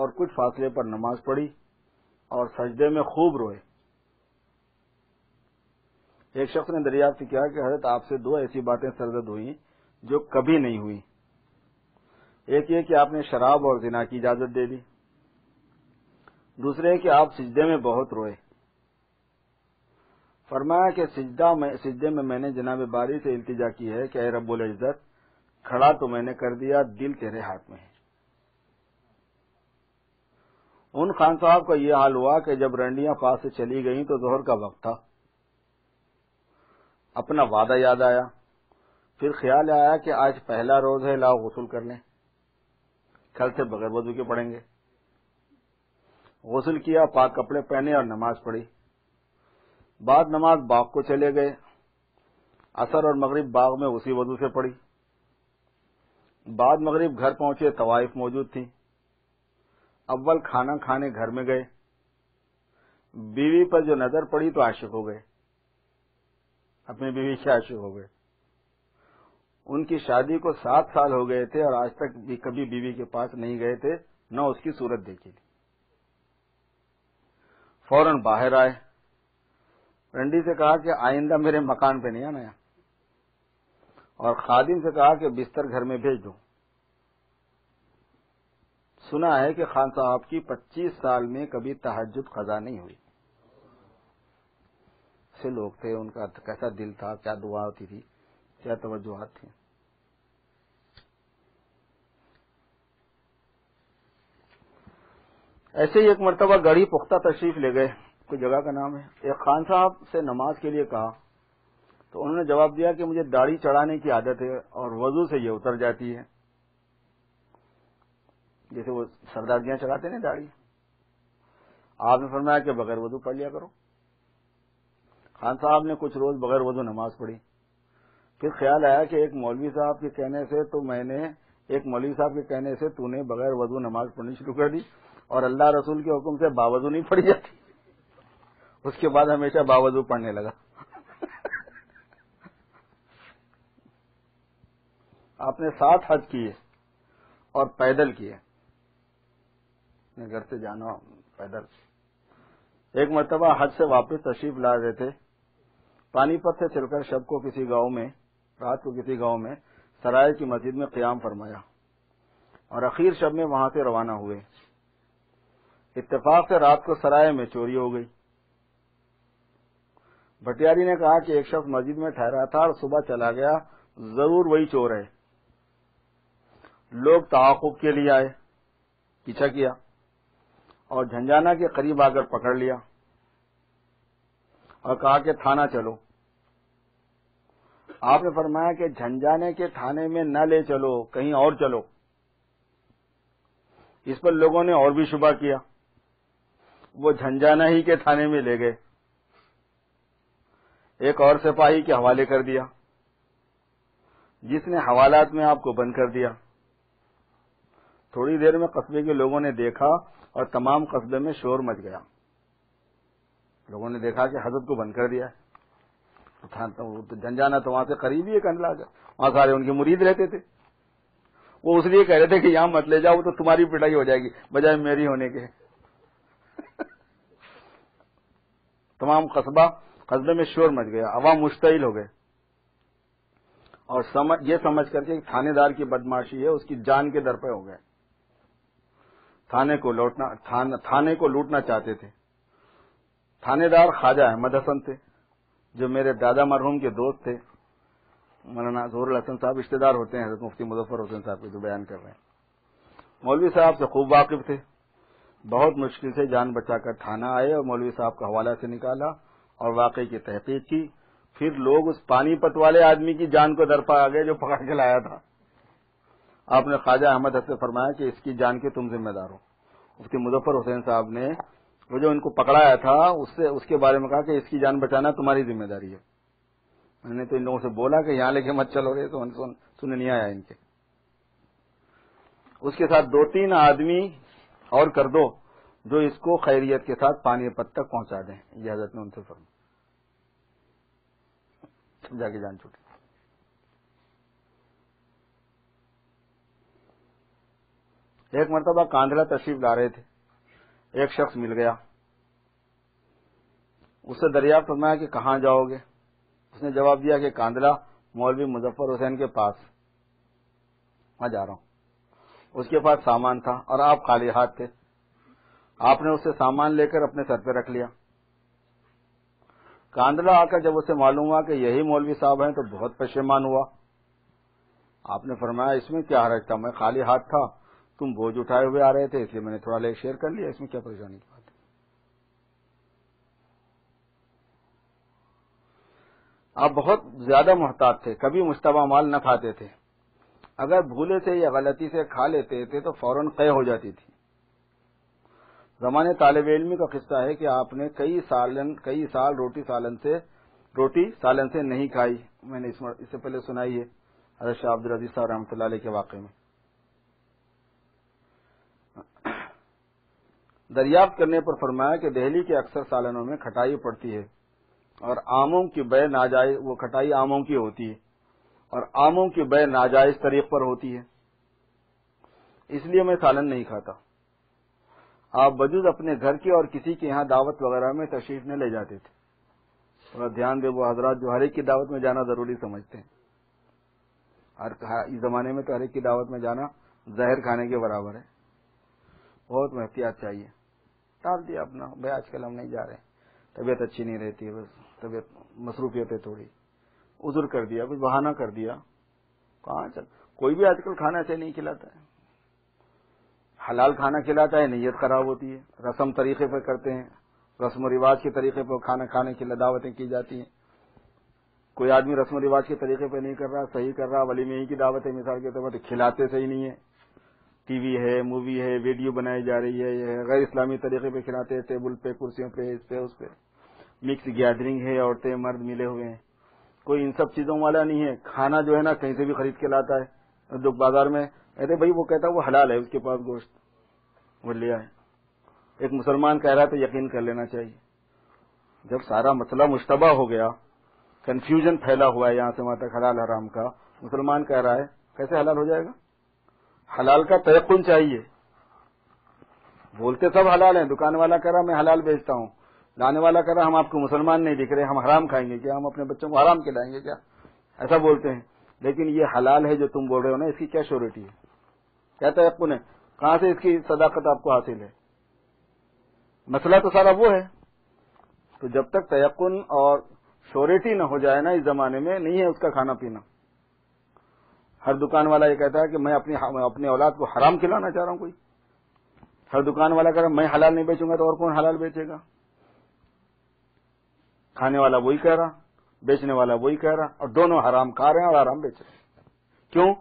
और कुछ फासले पर नमाज पढ़ी और सजदे में खूब रोए। एक शख्स ने दरियाफ्त किया कि हजरत आपसे दो ऐसी बातें सरदर्द हुई जो कभी नहीं हुई। एक ये कि आपने शराब और जिना की इजाजत दे दी, दूसरे कि आप सजदे में बहुत रोए। फरमाया कि सजदा में सजदे में मैंने जनाब बारी से इल्तिजा की है कि ऐ रब्बुल इज्जत, खड़ा तो मैंने कर दिया, दिल तेरे हाथ में है। उन खान साहब का यह हाल हुआ कि जब रंडियां पास से चली गईं तो जोहर का वक्त था, अपना वादा याद आया, फिर ख्याल आया कि आज पहला रोज है, लाओ गुस्ल कर लें, कल से बगैर वजू के पढ़ेंगे। गुस्ल किया, पाक कपड़े पहने और नमाज पढ़ी। बाद नमाज बाग को चले गए, असर और मगरिब बाग में उसी वजू से पढ़ी। बाद मगरिब घर पहुंचे, तवाइफ मौजूद थी। अव्वल खाना खाने घर में गए, बीवी पर जो नजर पड़ी तो आशिक हो गए, अपनी बीवी से आशिक हो गए। उनकी शादी को सात साल हो गए थे और आज तक भी कभी बीवी के पास नहीं गए थे, न उसकी सूरत देखी थी। फौरन बाहर आए, रंडी से कहा कि आइंदा मेरे मकान पे नहीं आना है, और खादिम से कहा कि बिस्तर घर में भेज दो। सुना है कि खान साहब की पच्चीस साल में कभी तहज्जुद कज़ा नहीं हुई। ऐसे लोग थे, उनका कैसा दिल था, क्या दुआ होती थी, क्या तवज्जुहात थी। ऐसे ही एक मरतबा गढ़ी पुख्ता तशरीफ ले गए, कोई जगह का नाम है। एक खान साहब से नमाज के लिए कहा तो उन्होंने जवाब दिया कि मुझे दाढ़ी चढ़ाने की आदत है और वजू से ये उतर जाती है, जैसे वो सरदारजियां चढ़ाते ना दाढ़ी। आपने फरमाया कि बगैर वजू पढ़ लिया करो। खान साहब ने कुछ रोज बगैर वजू नमाज पढ़ी। फिर ख्याल आया कि एक मौलवी साहब के कहने से तो मैंने एक मौलवी साहब के कहने से तूने बगैर वजू नमाज पढ़नी शुरू कर दी, और अल्लाह रसूल के हुक्म से बावजू नहीं पढ़ी जाती। उसके बाद हमेशा बावजू पढ़ने लगा। आपने सात हज किए और पैदल किए, घर से जाना पैदल। एक मरतबा हज से वापस तशरीफ ला रहे थे, पानीपत से चलकर शब को किसी गांव में रात को किसी गांव में सराय की मस्जिद में क़याम फरमाया और आखिर शब में वहां से रवाना हुए। इत्तेफाक से रात को सराय में चोरी हो गई। भटियारी ने कहा कि एक शख्स मस्जिद में ठहरा था और सुबह चला गया, जरूर वही चोर है। लोग ताकुब के लिए आए, पीछा किया और झंझाना के करीब आकर पकड़ लिया। और कहा कि थाना चलो। आपने फरमाया कि झंझाने के थाने में न ले चलो, कहीं और चलो। इस पर लोगों ने और भी शुबा किया, वो झंझाना ही के थाने में ले गए, एक और सिपाही के हवाले कर दिया, जिसने हवालात में आपको बंद कर दिया। थोड़ी देर में कस्बे के लोगों ने देखा और तमाम कस्बे में शोर मच गया। लोगों ने देखा कि हजरत को बंद कर दिया है। तो झंझाना तो वहां से करीब ही है, कंडला का, वहां सारे उनके मुरीद रहते थे। वो उसलिए कह रहे थे कि यहाँ मत ले जाओ, तो तुम्हारी पिटाई हो जाएगी बजाय मेरी होने के। तमाम कस्बा कस्बे में शोर मच गया, अवाम मुश्तइल हो गए और समझ ये समझ करके थानेदार की बदमाशी है, उसकी जान के दर पे हो गए। थाने को लौटना थान, थाने को लूटना चाहते थे। थानेदार ख्वाजा अहमद हसन थे, जो मेरे दादा मरहूम के दोस्त थे। मौलाना ज़ोरुल हसन साहब रिश्तेदार होते हैं हज़रत मुफ्ती मुजफ्फर हुसैन साहब के, जो बयान कर रहे हैं। मौलवी साहब से खूब वाकिफ थे। बहुत मुश्किल से जान बचाकर थाना आए और मौलवी साहब का हवाला से निकाला और वाकई की तहकीक की। फिर लोग उस पानीपत वाले आदमी की जान को दरपा आ गए जो पकड़ के लाया था। आपने ख्वाजा अहमद हसन से फरमाया कि इसकी जान के तुम जिम्मेदार हो। मुफ्ती मुजफ्फर हुसैन साहब ने वो जो इनको पकड़ाया था उससे उसके बारे में कहा कि इसकी जान बचाना तुम्हारी जिम्मेदारी है। मैंने तो इन लोगों से बोला कि यहाँ लेके मत चलो रे, तो सुनने नहीं आया इनके। उसके साथ दो तीन आदमी और कर दो जो इसको खैरियत के साथ पानीपत तक पहुंचा दें, ये हजरत ने उनसे फरमाया। जाके जान छूटी। एक मरतबा कांधला तशरीफ ला रहे थे, एक शख्स मिल गया। उससे दरियाफ्त फरमाया कि कहाँ जाओगे? उसने जवाब दिया कि कांधला मौलवी मुजफ्फर हुसैन के पास, वहां जा रहा हूं। उसके पास सामान था और आप खाली हाथ थे। आपने उससे सामान लेकर अपने सर पे रख लिया। कांधला आकर जब उसे मालूम हुआ कि यही मौलवी साहब हैं, तो बहुत पशेमान हुआ। आपने फरमाया इसमें क्या हर्ज था, मैं खाली हाथ था, तुम बोझ उठाए हुए आ रहे थे, इसलिए मैंने थोड़ा लेट शेयर कर लिया, इसमें क्या परेशानी की बात है। आप बहुत ज्यादा मोहतात थे, कभी मुश्तबा माल न खाते थे। अगर भूले से या गलती से खा लेते थे तो फौरन क़य हो जाती थी। जमाने तालिबे इल्मी का किस्सा है कि आपने कई सालन कई साल रोटी सालन से रोटी सालन से नहीं खाई। मैंने इससे पहले सुनाई है हज़रत शाह अब्दुल अजीज साहब रहमतुल्लाह अलैह के वाक़े में। दरियाफ्त करने पर फरमाया कि दिल्ली के अक्सर सालनों में खटाई पड़ती है और आमों की बय नाजायज, वो खटाई आमों की होती है और आमों की बय नाजायज तरीक पर होती है, इसलिए मैं सालन नहीं खाता। आप वजूद अपने घर के और किसी के यहाँ दावत वगैरह में तशरीफ न ले जाते थे। थोड़ा ध्यान दे वो हजरात जो हर एक की दावत में जाना जरूरी समझते हैं। इस जमाने में तो हर एक की दावत में जाना जहर खाने के बराबर है। बहुत एहतियात चाहिए। टाल दिया अपना, भाई आजकल हम नहीं जा रहे, तबीयत अच्छी नहीं रहती है, बस तबीयत मसरूफियत है थोड़ी, उज़्र कर दिया, कुछ बहाना कर दिया। कहाँ चल, कोई भी आजकल खाना ऐसे नहीं खिलाता है। हलाल खाना खिलाता है, नीयत खराब होती है। रस्म तरीके पर करते हैं, रस्म रिवाज के तरीके पर खाना खाने की दावतें की जाती हैं। कोई आदमी रस्म रिवाज के तरीके पर नहीं कर रहा, सही कर रहा, वली में ही की दावत है, मिसाल के तौर पर खिलाते सही नहीं है। टीवी है, मूवी है, वीडियो बनाई जा रही है, गैर इस्लामी तरीके पे खिलाते हैं, टेबल पे, कुर्सियों पे, इस पे उस पे। मिक्स गैदरिंग है, औरतें मर्द मिले हुए हैं। कोई इन सब चीजों वाला नहीं है। खाना जो है ना कहीं से भी खरीद के लाता है। जो बाजार में अरे भाई वो कहता है वो हलाल है, उसके पास गोश्त वो लिया है। एक मुसलमान कह रहा है तो यकीन कर लेना चाहिए। जब सारा मसला मुश्तबा हो गया, कन्फ्यूजन फैला हुआ है यहाँ से वहां तक हलाल हराम का, मुसलमान कह रहा है कैसे हलाल हो जाएगा? हलाल का तयक्कुन चाहिए। बोलते सब हलाल है, दुकान वाला कह रहा मैं हलाल बेचता हूँ, लाने वाला कह रहा हम आपको मुसलमान नहीं दिख रहे, हम हराम खाएंगे क्या, हम अपने बच्चों को हराम खिलाएंगे क्या, ऐसा बोलते हैं। लेकिन ये हलाल है जो तुम बोल रहे हो ना, इसकी क्या श्योरिटी है, क्या तयक्कुन है, कहाँ से इसकी सदाकत आपको हासिल है? मसला तो सारा वो है। तो जब तक तयक्कुन और श्योरिटी न हो जाए ना, इस जमाने में नहीं है उसका खाना पीना। हर दुकान वाला ये कहता है कि मैं अपनी अपने औलाद को हराम खिलाना चाह रहा हूँ। कोई हर दुकान वाला कह रहा है मैं हलाल नहीं बेचूंगा, तो और कौन हलाल बेचेगा? खाने वाला वही कह रहा, बेचने वाला वही कह रहा, और दोनों हराम खा रहे हैं और हराम बेच रहे हैं। क्यों?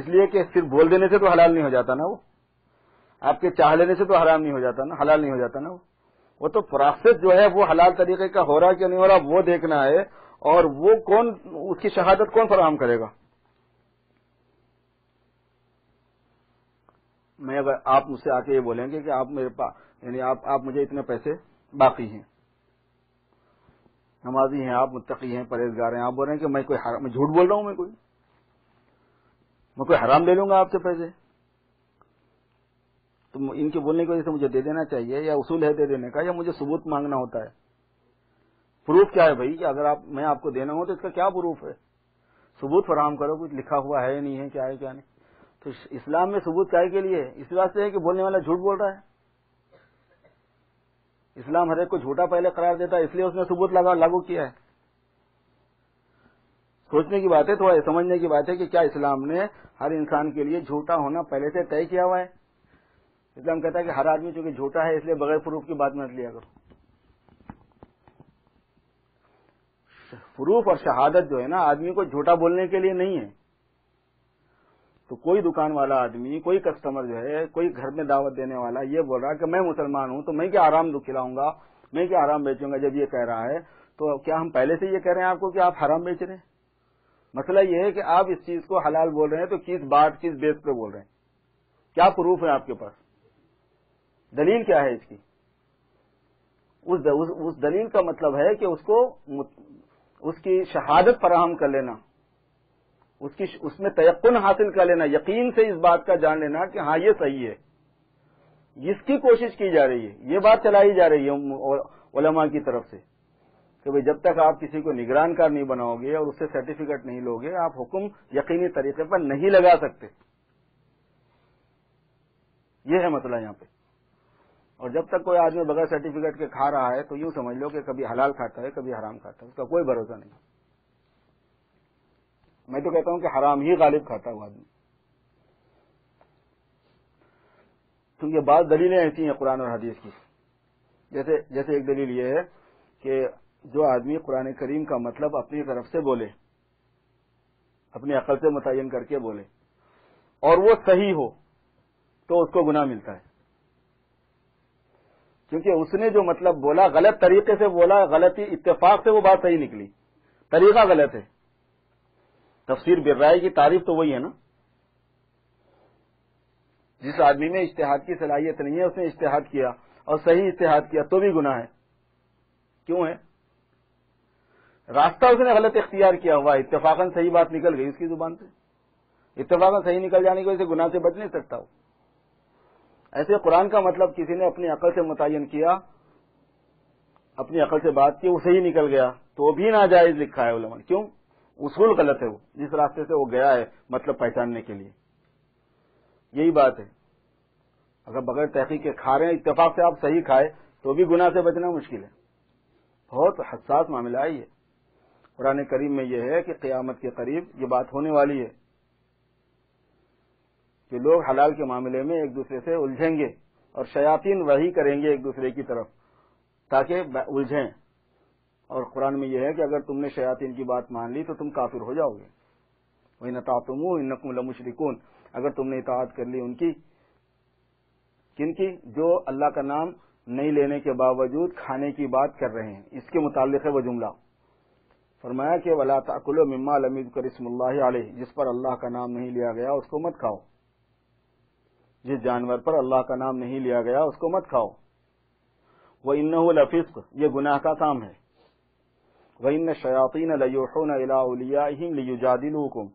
इसलिए कि सिर्फ बोल देने से तो हलाल नहीं हो जाता ना, वो आपके चाह लेने से तो हराम नहीं हो जाता ना, हलाल नहीं हो जाता ना। वो वो तो प्रोसेस जो है वो हलाल तरीके का हो रहा कि नहीं हो रहा वो देखना है, और वो कौन, उसकी शहादत कौन फराहम करेगा। मैं अगर आप मुझसे आके ये बोलेंगे कि आप मेरे पास, यानी आप आप मुझे इतने पैसे बाकी हैं, नमाजी हैं आप, मुत्तकी हैं, परहेजगार हैं, आप बोल रहे हैं कि मैं कोई हराम, मैं झूठ बोल रहा हूं, मैं कोई मैं कोई हराम ले लूंगा आपसे पैसे, तो इनके बोलने की वजह से मुझे दे देना चाहिए, या उसूल है दे देने का, या मुझे सबूत मांगना होता है। प्रूफ क्या है भाई कि अगर आप, मैं आपको देना हो तो इसका क्या प्रूफ है? सबूत फराहम करो, कुछ लिखा हुआ है नहीं है, क्या है क्या नहीं। तो इस्लाम में सबूत काहे के लिए? इस वास्ते है कि बोलने वाला झूठ बोल रहा है। इस्लाम हर एक को झूठा पहले करार देता है, इसलिए उसने सबूत लगा लागू किया है। सोचने की बात है, थोड़ा समझने की बात है कि क्या इस्लाम ने हर इंसान के लिए झूठा होना पहले से तय किया हुआ है। इस्लाम कहता है कि हर आदमी चूंकि झूठा है इसलिए बगैर प्रूफ की बात मत लिया करो। प्रूफ और शहादत जो है ना, आदमी को झूठा बोलने के लिए नहीं है। तो कोई दुकान वाला आदमी, कोई कस्टमर जो है, कोई घर में दावत देने वाला ये बोल रहा है कि मैं मुसलमान हूं तो मैं क्या हराम खिलाऊंगा, मैं क्या हराम बेचूंगा, जब ये कह रहा है तो क्या हम पहले से ये कह रहे हैं आपको कि आप हराम बेच रहे हैं? मसला ये है कि आप इस चीज को हलाल बोल रहे हैं तो किस बात, किस बेस पे बोल रहे हैं? क्या प्रूफ है आपके पास? दलील क्या है इसकी? उस, द, उस, उस दलील का मतलब है कि उसको उसकी शहादत फराहम कर लेना, उसकी उसमें तयक्कुन हासिल कर लेना, यकीन से इस बात का जान लेना कि हाँ ये सही है। इसकी कोशिश की जा रही है, ये बात चलाई जा रही है उलमा की तरफ से कि भाई जब तक आप किसी को निगरानकार नहीं बनाओगे और उससे सर्टिफिकेट नहीं लोगे, आप हुक्म यकीनी तरीके पर नहीं लगा सकते। ये है मसला यहाँ पे। और जब तक कोई आदमी बगैर सर्टिफिकेट के खा रहा है तो यूं समझ लो कि कभी हलाल खाता है कभी हराम खाता है, उसका कोई भरोसा नहीं। मैं तो कहता हूं कि हराम ही गालिब खाता हुआ आदमी, क्योंकि बात दलीलें ऐसी हैं कुरान और हदीस की। जैसे जैसे एक दलील ये है कि जो आदमी कुरान करीम का मतलब अपनी तरफ से बोले, अपनी अकल से मुतयन करके बोले और वो सही हो तो उसको गुनाह मिलता है, क्योंकि उसने जो मतलब बोला गलत तरीके से बोला, गलती इत्तेफाक से वो बात सही निकली, तरीका गलत है। तफसीर बिर्राय की तारीफ तो वही है ना, जिस आदमी में इज्तिहाद की सलाहियत नहीं है उसने इज्तिहाद किया और सही इज्तिहाद किया तो भी गुनाह है। क्यों है? रास्ता उसने गलत इख्तियार किया हुआ है, इत्तेफाकन सही बात निकल गई उसकी जुबान से, इत्तेफाकन सही निकल जाने की वजह से गुनाह से बच नहीं सकता वो। ऐसे कुरान का मतलब किसी ने अपनी अकल से मुतयन किया, अपनी अकल से बात की, वो सही निकल गया तो भी नाजायज लिखा है उलमा ने। क्यों? उसूल गलत है, वो जिस रास्ते से वो गया है मतलब पहचानने के लिए। यही बात है, अगर बगैर तहकीक के खा रहे हैं, इत्तेफाक से आप सही खाए तो भी गुनाह से बचना मुश्किल है। बहुत हसास मामला है ये। कुरान करीम में यह है कि क़यामत के करीब ये बात होने वाली है कि लोग हलाल के मामले में एक दूसरे से उलझेंगे और शयातीन वही करेंगे एक दूसरे की तरफ ताकि उलझें। और कुरान में यह है कि अगर तुमने शयातीन की बात मान ली तो तुम काफिर हो जाओगे। वही नतातुमु इन्नकुम लमुशरिकून, अगर तुमने इताअत कर ली उनकी, किनकी? जो अल्लाह का नाम नहीं लेने के बावजूद खाने की बात कर रहे हैं, इसके मुताल्लिक़ है वो जुमला। फरमाया कि वला ताकुलू मिम्मा लम युज़कर इस्मुल्लाहि अलैहि, जिस पर अल्लाह का नाम नहीं लिया गया उसको मत खाओ, जिस जानवर पर अल्लाह का नाम नहीं लिया गया उसको मत खाओ। व इन्नहु लफ़िस्क़, ये गुनाह का काम है। वइन्न शयातीन लयूहूना इला औलियाहिम लियुजादिलुकुम,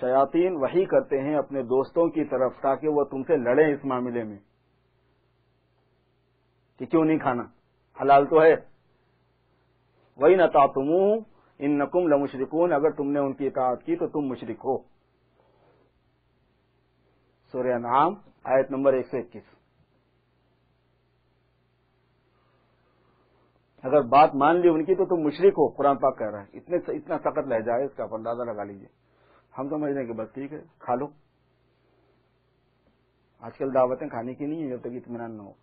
शयातीन वही करते हैं अपने दोस्तों की तरफ ताकि वह तुमसे लड़ें इस मामले में कि क्यों नहीं खाना, हलाल तो है। वइन अतातुमूहु इन्नकुम लमुशरिकून, अगर तुमने उनकी इताअत की तो तुम मुशरिक हो। सूरह अनआम आयत नंबर एक सौ इक्कीस। अगर बात मान ली उनकी तो तुम मुशरिक हो, कुरान पाक कह रहा है। इतने इतना सख्त लहजा है, इसका अंदाजा लगा लीजिए। हम समझ रहे कि बस ठीक है, खा लो। आजकल दावतें खाने की नहीं है जब तक इत्मीनान न हो,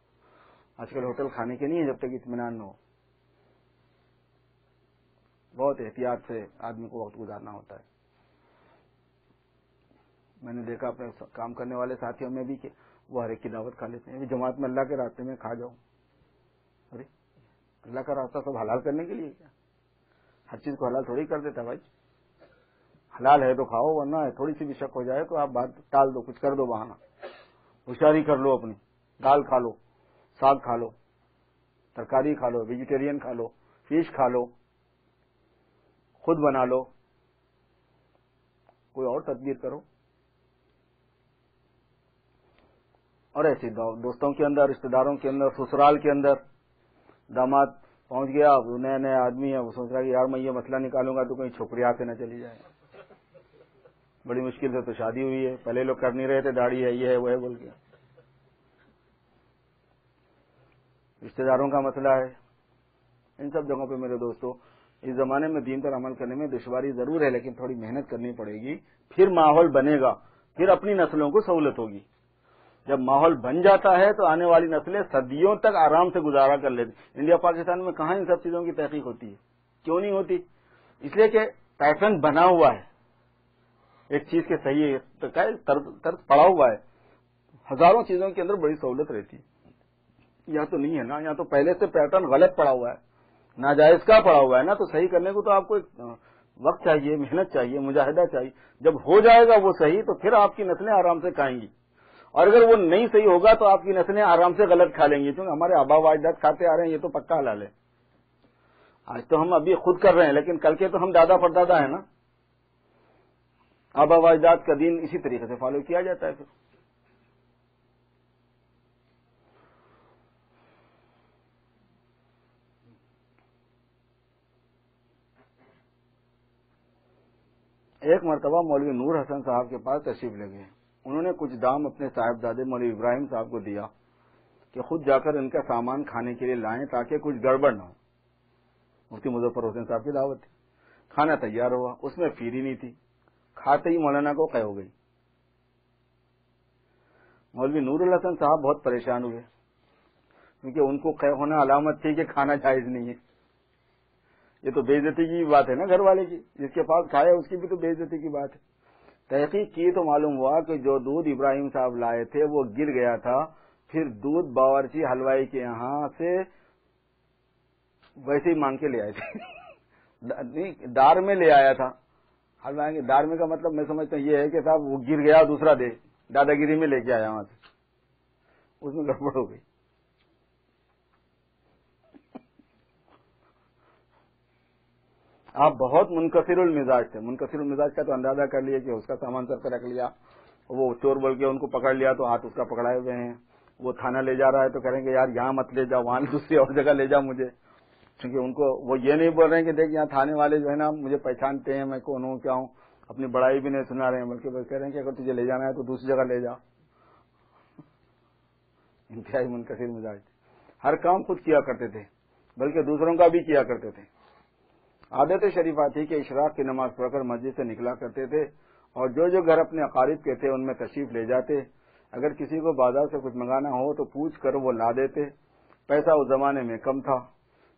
आजकल होटल खाने के नहीं है जब तक इत्मीनान न हो। बहुत एहतियात से आदमी को वक्त गुजारना होता है। मैंने देखा अपने काम करने वाले साथियों में भी कि वो हर एक की दावत खा लेते हैं, जमात में अल्लाह के रास्ते में खा जाओ। अरे अल्लाह का रास्ता सब हलाल करने के लिए, क्या हर चीज को हलाल थोड़ी कर देता भाई। हलाल है तो खाओ, वरना है थोड़ी सी भी शक हो जाए तो आप बात टाल दो, कुछ कर दो बहाना, होशियारी कर लो अपनी। दाल खा लो, साग खा लो, तरकारी खा लो, वेजिटेरियन खा लो, फिश खा लो, खुद बना लो, कोई और तदबीर करो। और ऐसे दोस्तों के अंदर, रिश्तेदारों के अंदर, ससुराल के अंदर, दामाद पहुंच गया, अब नया नया आदमी है, वो सोच रहा है कि यार मैं ये मसला निकालूंगा तो कहीं छोकरी आके ना चली जाए। बड़ी मुश्किल से तो शादी हुई है, पहले लोग कर नहीं रहे थे, दाढ़ी है, ये है, वो है बोल के। रिश्तेदारों का मसला है। इन सब जगहों पे मेरे दोस्तों इस जमाने में दीन पर अमल करने में दुश्वारी जरूर है, लेकिन थोड़ी मेहनत करनी पड़ेगी, फिर माहौल बनेगा, फिर अपनी नस्लों को सहूलत होगी। जब माहौल बन जाता है तो आने वाली नस्लें सदियों तक आराम से गुजारा कर लेती। इंडिया पाकिस्तान में कहाँ इन सब चीजों की तहकीक होती है? क्यों नहीं होती? इसलिए कि पैटर्न बना हुआ है, एक चीज के सही तो क्या तर्क पड़ा हुआ है। हजारों चीजों के अंदर बड़ी सहूलत रहती है, या तो नहीं है ना, या तो पहले से पैटर्न गलत पड़ा हुआ है, नाजायज का पड़ा हुआ है ना, तो सही करने को तो आपको एक वक्त चाहिए, मेहनत चाहिए, मुजाहिदा चाहिए। जब हो जाएगा वो सही तो फिर आपकी नस्लें आराम से खाएंगी, और अगर वो नहीं सही होगा तो आपकी नस्लें आराम से गलत खा लेंगी, क्योंकि हमारे आबा वाजदाद खाते आ रहे हैं, ये तो पक्का हलाल है। आज तो हम अभी खुद कर रहे हैं, लेकिन कल के तो हम दादा परदादा है ना, आबा वाजदाद का दिन इसी तरीके से फॉलो किया जाता है। फिर एक मरतबा मौलवी नूर हसन साहब के पास तशरीफ ले गए, उन्होंने कुछ दाम अपने साहिबजादे मौलवी इब्राहिम साहब को दिया कि खुद जाकर इनका सामान खाने के लिए लाएं ताकि कुछ गड़बड़ न हो। मुफ्ती मुजफ्फर हुसैन साहब की दावत थी, खाना तैयार हुआ, उसमें फीरी नहीं थी, खाते ही मौलाना को कह हो गई। मौलवी नूर उल हसन साहब बहुत परेशान हुए, क्योंकि उनको कह होना अलामत थी कि खाना जायज नहीं है। ये तो बेइज्जती की बात है ना घर वाले की, जिसके पास खाया उसकी भी तो बेइज्जती की बात है। तहकीक की तो मालूम हुआ कि जो दूध इब्राहिम साहब लाए थे वो गिर गया था, फिर दूध बावर्ची हलवाई के यहाँ से वैसे ही मांग के ले आए थे, दार में ले आया था हलवाई के। दार में का मतलब मैं समझता हूँ ये है कि साहब वो गिर गया, दूसरा दे, दादागिरी में लेके आया वहां से, उसमें गड़बड़ हो गई। आप बहुत मुनकसिरुल मिजाज थे, मुनकसिरुल मिजाज का तो अंदाजा कर लिया कि उसका सामान सर पे रख लिया, वो चोर बोल के उनको पकड़ लिया तो हाथ उसका पकड़ाए हुए हैं, वो थाना ले जा रहा है तो करेंगे यार यहाँ मत ले जाओ, वहां दूसरी और जगह ले जाओ मुझे, क्योंकि उनको वो ये नहीं बोल रहे हैं कि देख यहाँ थाने वाले जो है ना मुझे पहचानते हैं, मैं कौन हूँ, क्या हूँ, अपनी बड़ाई भी नहीं सुना रहे हैं, बल्कि कह रहे हैं कि अगर तुझे ले जाना है तो दूसरी जगह ले जाओ। इंतहाई मुनकसिर मिजाज, हर काम खुद किया करते थे, बल्कि दूसरों का भी किया करते थे। आदत शरीफा थी कि इशराक की नमाज पढ़कर मस्जिद से निकला करते थे, और जो जो घर अपने अकारीब के थे उनमें तशरीफ ले जाते। अगर किसी को बाजार से कुछ मंगाना हो तो पूछ कर वो ला देते। पैसा उस जमाने में कम था,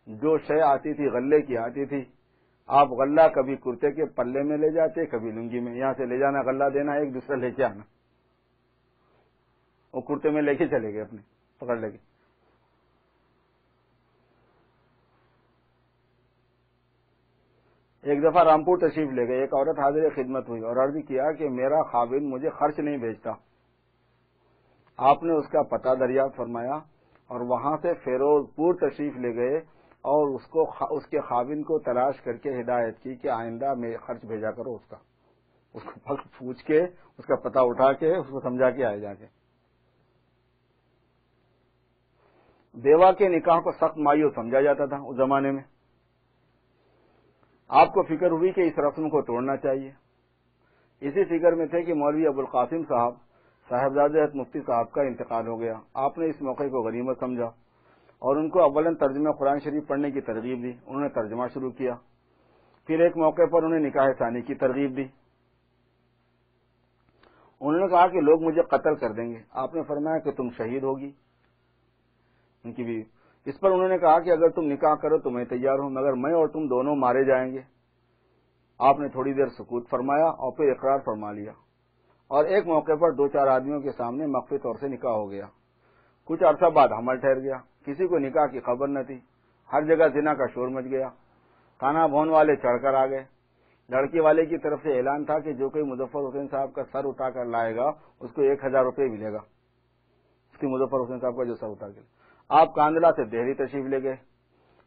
जो शय आती थी गल्ले की आती थी। आप गल्ला कभी कुर्ते के पल्ले में ले जाते, कभी लुंगी में, यहाँ से ले जाना गल्ला देना, एक दूसरा लेके आना। वो कुर्ते में लेके चले गए, अपने पकड़ लेके। एक दफा रामपुर तशरीफ ले गए, एक औरत हाजिर खिदमत हुई और अर्ज किया कि मेरा खाविन मुझे खर्च नहीं भेजता। आपने उसका पता दरियाफ्त फरमाया और वहां से फिरोजपुर तशरीफ ले गए और उसको उसके खाविन को तलाश करके हिदायत की कि आइंदा में खर्च भेजा करो उसका, उसको फक्त पूछ के उसका पता उठा के उसको समझा के आए। जाके बेवा के निकाह को सख्त मायूस समझा जाता था उस जमाने में। आपको फिक्र हुई कि इस रस्म को तोड़ना चाहिए। इसी फिक्र में थे कि मौलवी अबुल कासिम साहब साहबजादे मुफ्ती साहब का इंतकाल हो गया। आपने इस मौके को गनीमत समझा और उनको अव्वलन तर्जुमा कुरान शरीफ पढ़ने की तरगीब दी, उन्होंने तर्जुमा शुरू किया। फिर एक मौके पर उन्हें निकाह सानी की तरगीब दी। उन्होंने कहा कि लोग मुझे कत्ल कर देंगे। आपने फरमाया कि तुम शहीद होगी। उनकी भी इस पर उन्होंने कहा कि अगर तुम निकाह करो तो मैं तैयार हूं, मगर मैं और तुम दोनों मारे जाएंगे। आपने थोड़ी देर सुकूत फरमाया और फिर इकरार फरमा लिया और एक मौके पर दो चार आदमियों के सामने मख्फी तौर से निकाह हो गया। कुछ अरसा बाद हमल ठहर गया, किसी को निकाह की खबर न थी। हर जगह जिना का शोर मच गया। थाना भवन वाले चढ़कर आ गए। लड़की वाले की तरफ से ऐलान था कि जो कोई मुजफ्फर हुसैन साहब का सर उठाकर लाएगा उसको एक हजार रूपये मिलेगा। उसकी मुजफ्फर हुसैन साहब का जो सर उठा के आप कांदला से देहरी तशरीफ ले गए।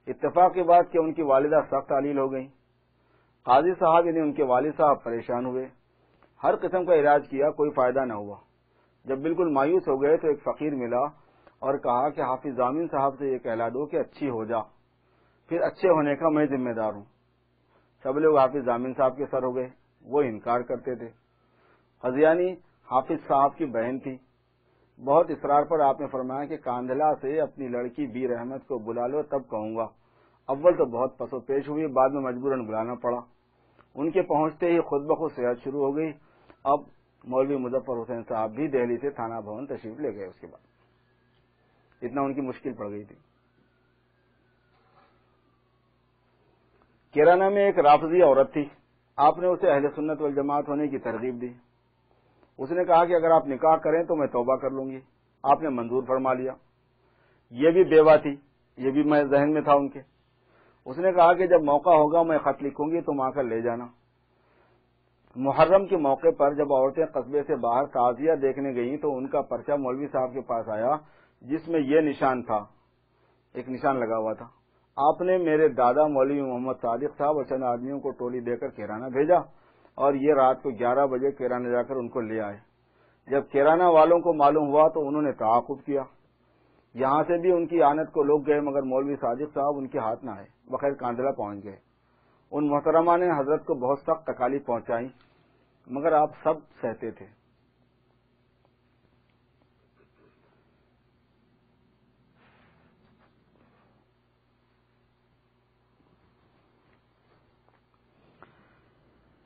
इत्तेफाक की बात कि उनकी वालिदा सख्त आलील हो गई। काजी साहब यानी उनके वालिद साहब परेशान हुए। हर किस्म का इलाज किया, कोई फायदा न हुआ। जब बिल्कुल मायूस हो गए तो एक फकीर मिला और कहा कि हाफिज जामिन साहब से ये कहला दो कि अच्छी हो जा, फिर अच्छे होने का मैं जिम्मेदार हूँ। सब लोग हाफिज जामिन साहब के सर हो गए, वो इनकार करते थे। हजियानी हाफिज साहब की बहन थी। बहुत इसरार पर आपने फरमाया कि कांधला से अपनी लड़की बीर अहमद को बुला लो तब कहूंगा। अव्वल तो बहुत पसो पेश हुई, बाद में मजबूरन बुलाना पड़ा। उनके पहुंचते ही खुद ब खुद सेहत शुरू हो गई। अब मौलवी मुजफ्फर हुसैन साहब भी दिल्ली से थाना भवन तशरीफ ले गए। उसके बाद इतना उनकी मुश्किल पड़ गई थी। केराना में एक राफजी औरत थी। आपने उसे अहले सुन्नत वल जमात होने की तरगीब दी। उसने कहा कि अगर आप निकाह करें तो मैं तौबा कर लूंगी। आपने मंजूर फरमा लिया। ये भी बेवा थी, ये भी मैं जहन में था उनके। उसने कहा कि जब मौका होगा मैं खत लिखूंगी, तुम आकर ले जाना। मुहर्रम के मौके पर जब औरतें कस्बे से बाहर ताजिया देखने गईं तो उनका पर्चा मौलवी साहब के पास आया जिसमें यह निशान था, एक निशान लगा हुआ था। आपने मेरे दादा मौलवी मोहम्मद सादिक साहब और चंद आदमियों को टोली देकर केराना भेजा और ये रात को ग्यारह बजे केराना जाकर उनको ले आए। जब केराना वालों को मालूम हुआ तो उन्होंने ताकुब किया। यहाँ से भी उनकी आनत को लोग गए, मगर मौलवी सादिक साहब उनके हाथ न आए, बखैर कांधला पहुंच गए। उन मोहतरमा ने हजरत को बहुत सख्त तकालीफ पहुंचाई, मगर आप सब सहते थे।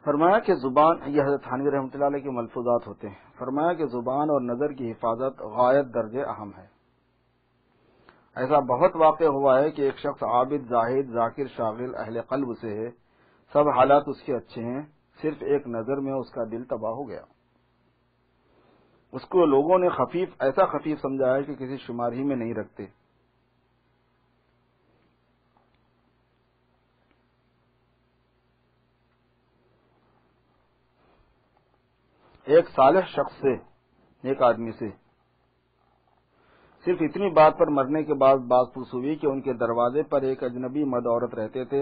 फरमाया कि जुबान, यह हजरत थानवी रहमतुल्लाह अलैह के मल्फूजात होते हैं, फरमाया कि जुबान और नजर की हिफाजत गायत दर्जे अहम है। ऐसा बहुत वाक़ हुआ है कि एक शख्स आबिद, जाहिद, जाकिर, शागिल, अहले कल्ब से है, सब हालात उसके अच्छे हैं, सिर्फ एक नजर में उसका दिल तबाह हो गया। उसको लोगों ने खफीफ, ऐसा खफीफ समझा है कि किसी शुमार ही में नहीं रखते। एक सालेह शख्स से, एक आदमी से सिर्फ इतनी बात पर मरने के बाद बात पूछ हुई कि उनके दरवाजे पर एक अजनबी मर्द औरत रहते थे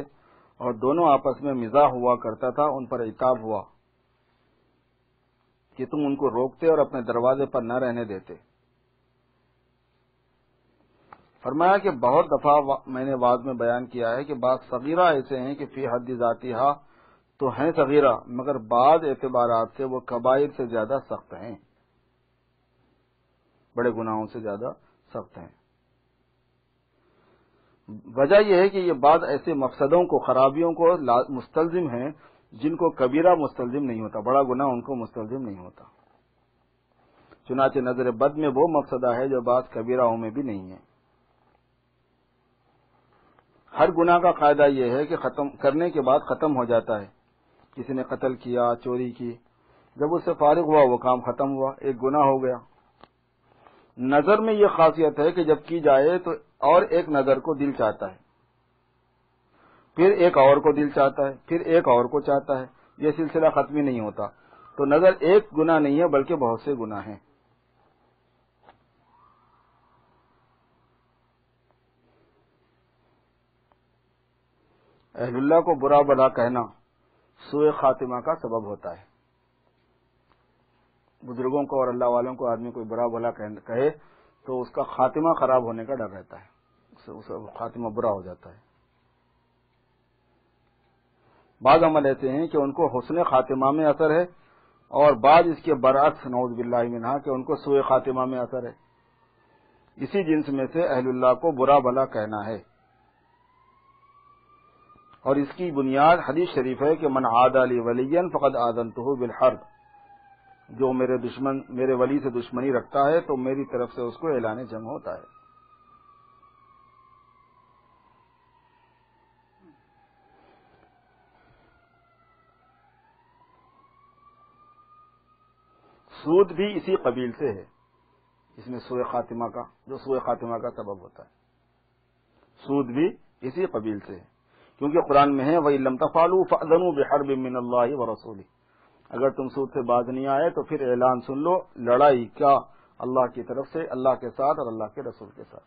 और दोनों आपस में मिजाह हुआ करता था। उन पर इताब हुआ कि तुम उनको रोकते और अपने दरवाजे पर न रहने देते। फरमाया कि बहुत दफा वा, मैंने वाज में बयान किया है कि बात सगीरा ऐसे हैं कि फी हद्दी जातिहा तो हैं सगीरा, मगर बाद एतबारात से वो कबाइर से ज्यादा सख्त हैं, बड़े गुनाहों से ज्यादा सख्त हैं। वजह यह है कि ये बात ऐसे मकसदों को, खराबियों को मुस्तलजिम हैं जिनको कबीरा मुस्तलजिम नहीं होता, बड़ा गुनाह उनको मुस्तलजिम नहीं होता। चुनाचे नजर बद में वो मकसदा है जो बात कबीराओं में भी नहीं है। हर गुनाह का कायदा यह है कि खत्म करने के बाद खत्म हो जाता है। किसी ने कत्ल किया, चोरी की, जब उससे फारिग हुआ वो काम खत्म हुआ, एक गुनाह हो गया। नजर में यह खासियत है कि जब की जाए तो और एक नजर को दिल चाहता है, फिर एक और को दिल चाहता है, फिर एक और को चाहता है, यह सिलसिला खत्म ही नहीं होता। तो नजर एक गुनाह नहीं है बल्कि बहुत से गुनाह हैं। अहलुल्लाह को बुरा भला कहना सुए खातिमा का सबब होता है। बुजुर्गों को और अल्लाह वालों को आदमी कोई बुरा भला कहे तो उसका खातिमा खराब होने का डर रहता है, उसका उस खातिमा बुरा हो जाता है। बाद अमल ऐसे हैं कि उनको हुस्ने खातिमा में असर है और बाद इसके बरअक्स नऊज़ बिल्लाहि मिन्हा कि उनको सुए खातिमा में असर है। इसी जिन्स में से अहलुल्लाह को बुरा भला कहना है और इसकी बुनियाद हदीस शरीफ है कि मन आदा ली वलियन फकद आज़नतहु बिल हर्ब, जो मेरे दुश्मन, मेरे वली से दुश्मनी रखता है तो मेरी तरफ से उसको ऐलान जंग होता है। सूद भी इसी कबील से है, इसमें सूए खातिमा का जो सूए खातिमा का सबब होता है, सूद भी इसी कबील से है, क्योंकि कुरान में है वही लम तफालू फअज़नू बिहर्बिम मिनल्लाहि व रसूलि, अगर तुम सूद से बाज नहीं आए तो फिर ऐलान सुन लो लड़ाई का अल्लाह की तरफ से, अल्लाह के साथ और अल्लाह के रसूल के साथ।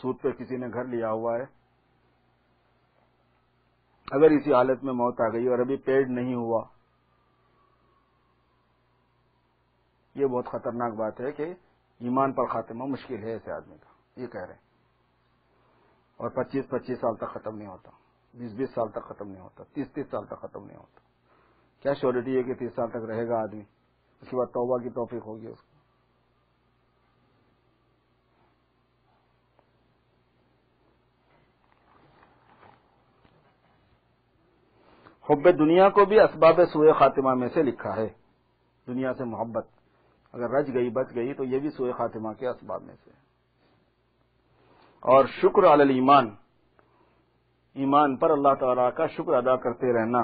सूद पे किसी ने घर लिया हुआ है, अगर इसी हालत में मौत आ गई और अभी पेड नहीं हुआ, ये बहुत खतरनाक बात है कि ईमान पर खात्मा मुश्किल है ऐसे आदमी का, ये कह रहे हैं। और पच्चीस पच्चीस साल तक खत्म नहीं होता, बीस बीस साल तक खत्म नहीं होता, तीस तीस साल तक खत्म नहीं होता। क्या श्योरिटी है कि तीस साल तक रहेगा आदमी, उसके बाद तौबा की तौफीक होगी उसको? हुब्बे दुनिया को भी असबाब सूए खातिमा में से लिखा है, दुनिया से मोहब्बत अगर रच गई बच गई तो यह भी सूए खातिमा के असबाब में से। और शुक्र अलल ईमान, ईमान पर अल्लाह ताला का शुक्र अदा करते रहना,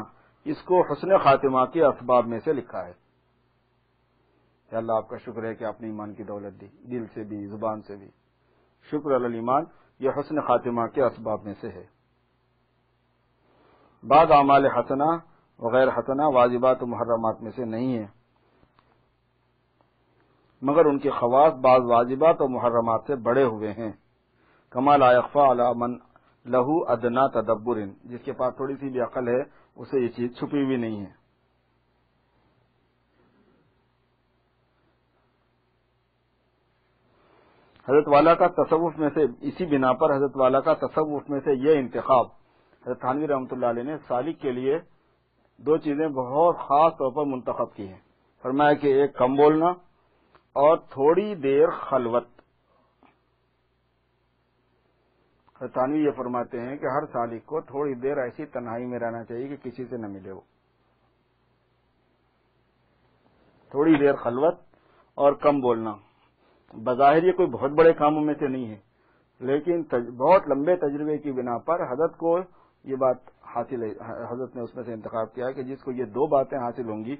इसको हुस्न खातिमा के असबाब में से लिखा है। या अल्लाह आपका शुक्र है कि आपने ईमान की दौलत दी, दिल से भी जुबान से भी। शुक्र अलल ईमान यह हुस्न खातिमा के असबाब में से है। बाद आमाल हसना व गैर हसना वाजिबात मुहर्रमात में से नहीं है, मगर उनके खवास बाद वाजिबात और मुहर्रमात से बड़े हुए हैं। कमा ला यख्फा अला मन लहू अदना तदब्बुरिन, जिसके पास थोड़ी सी भी अकल है उसे ये चीज छुपी हुई नहीं है। हजरत वाला का तसव्वुफ में से, इसी बिना पर हजरत वाला का तसव्वुफ में से यह इंतखाब हज़रत थानवी रहमतुल्लाह अलैह ने सालिक के लिए दो चीजें बहुत खास तौर पर मुंतखब की हैं। फरमाया कि एक कम बोलना और थोड़ी देर खलवत। हज़रत थानवी ये फरमाते हैं कि हर सालिक को थोड़ी देर ऐसी तन्हाई में रहना चाहिए कि किसी से न मिले, वो थोड़ी देर खलवत और कम बोलना। बज़ाहिर ये कोई बहुत बड़े कामों में से नहीं है, लेकिन बहुत लंबे तजुर्बे की बिना पर हज़रत को ये बात हासिल, हजरत ने उसमें से इंतखाब किया कि जिसको ये दो बातें हासिल होंगी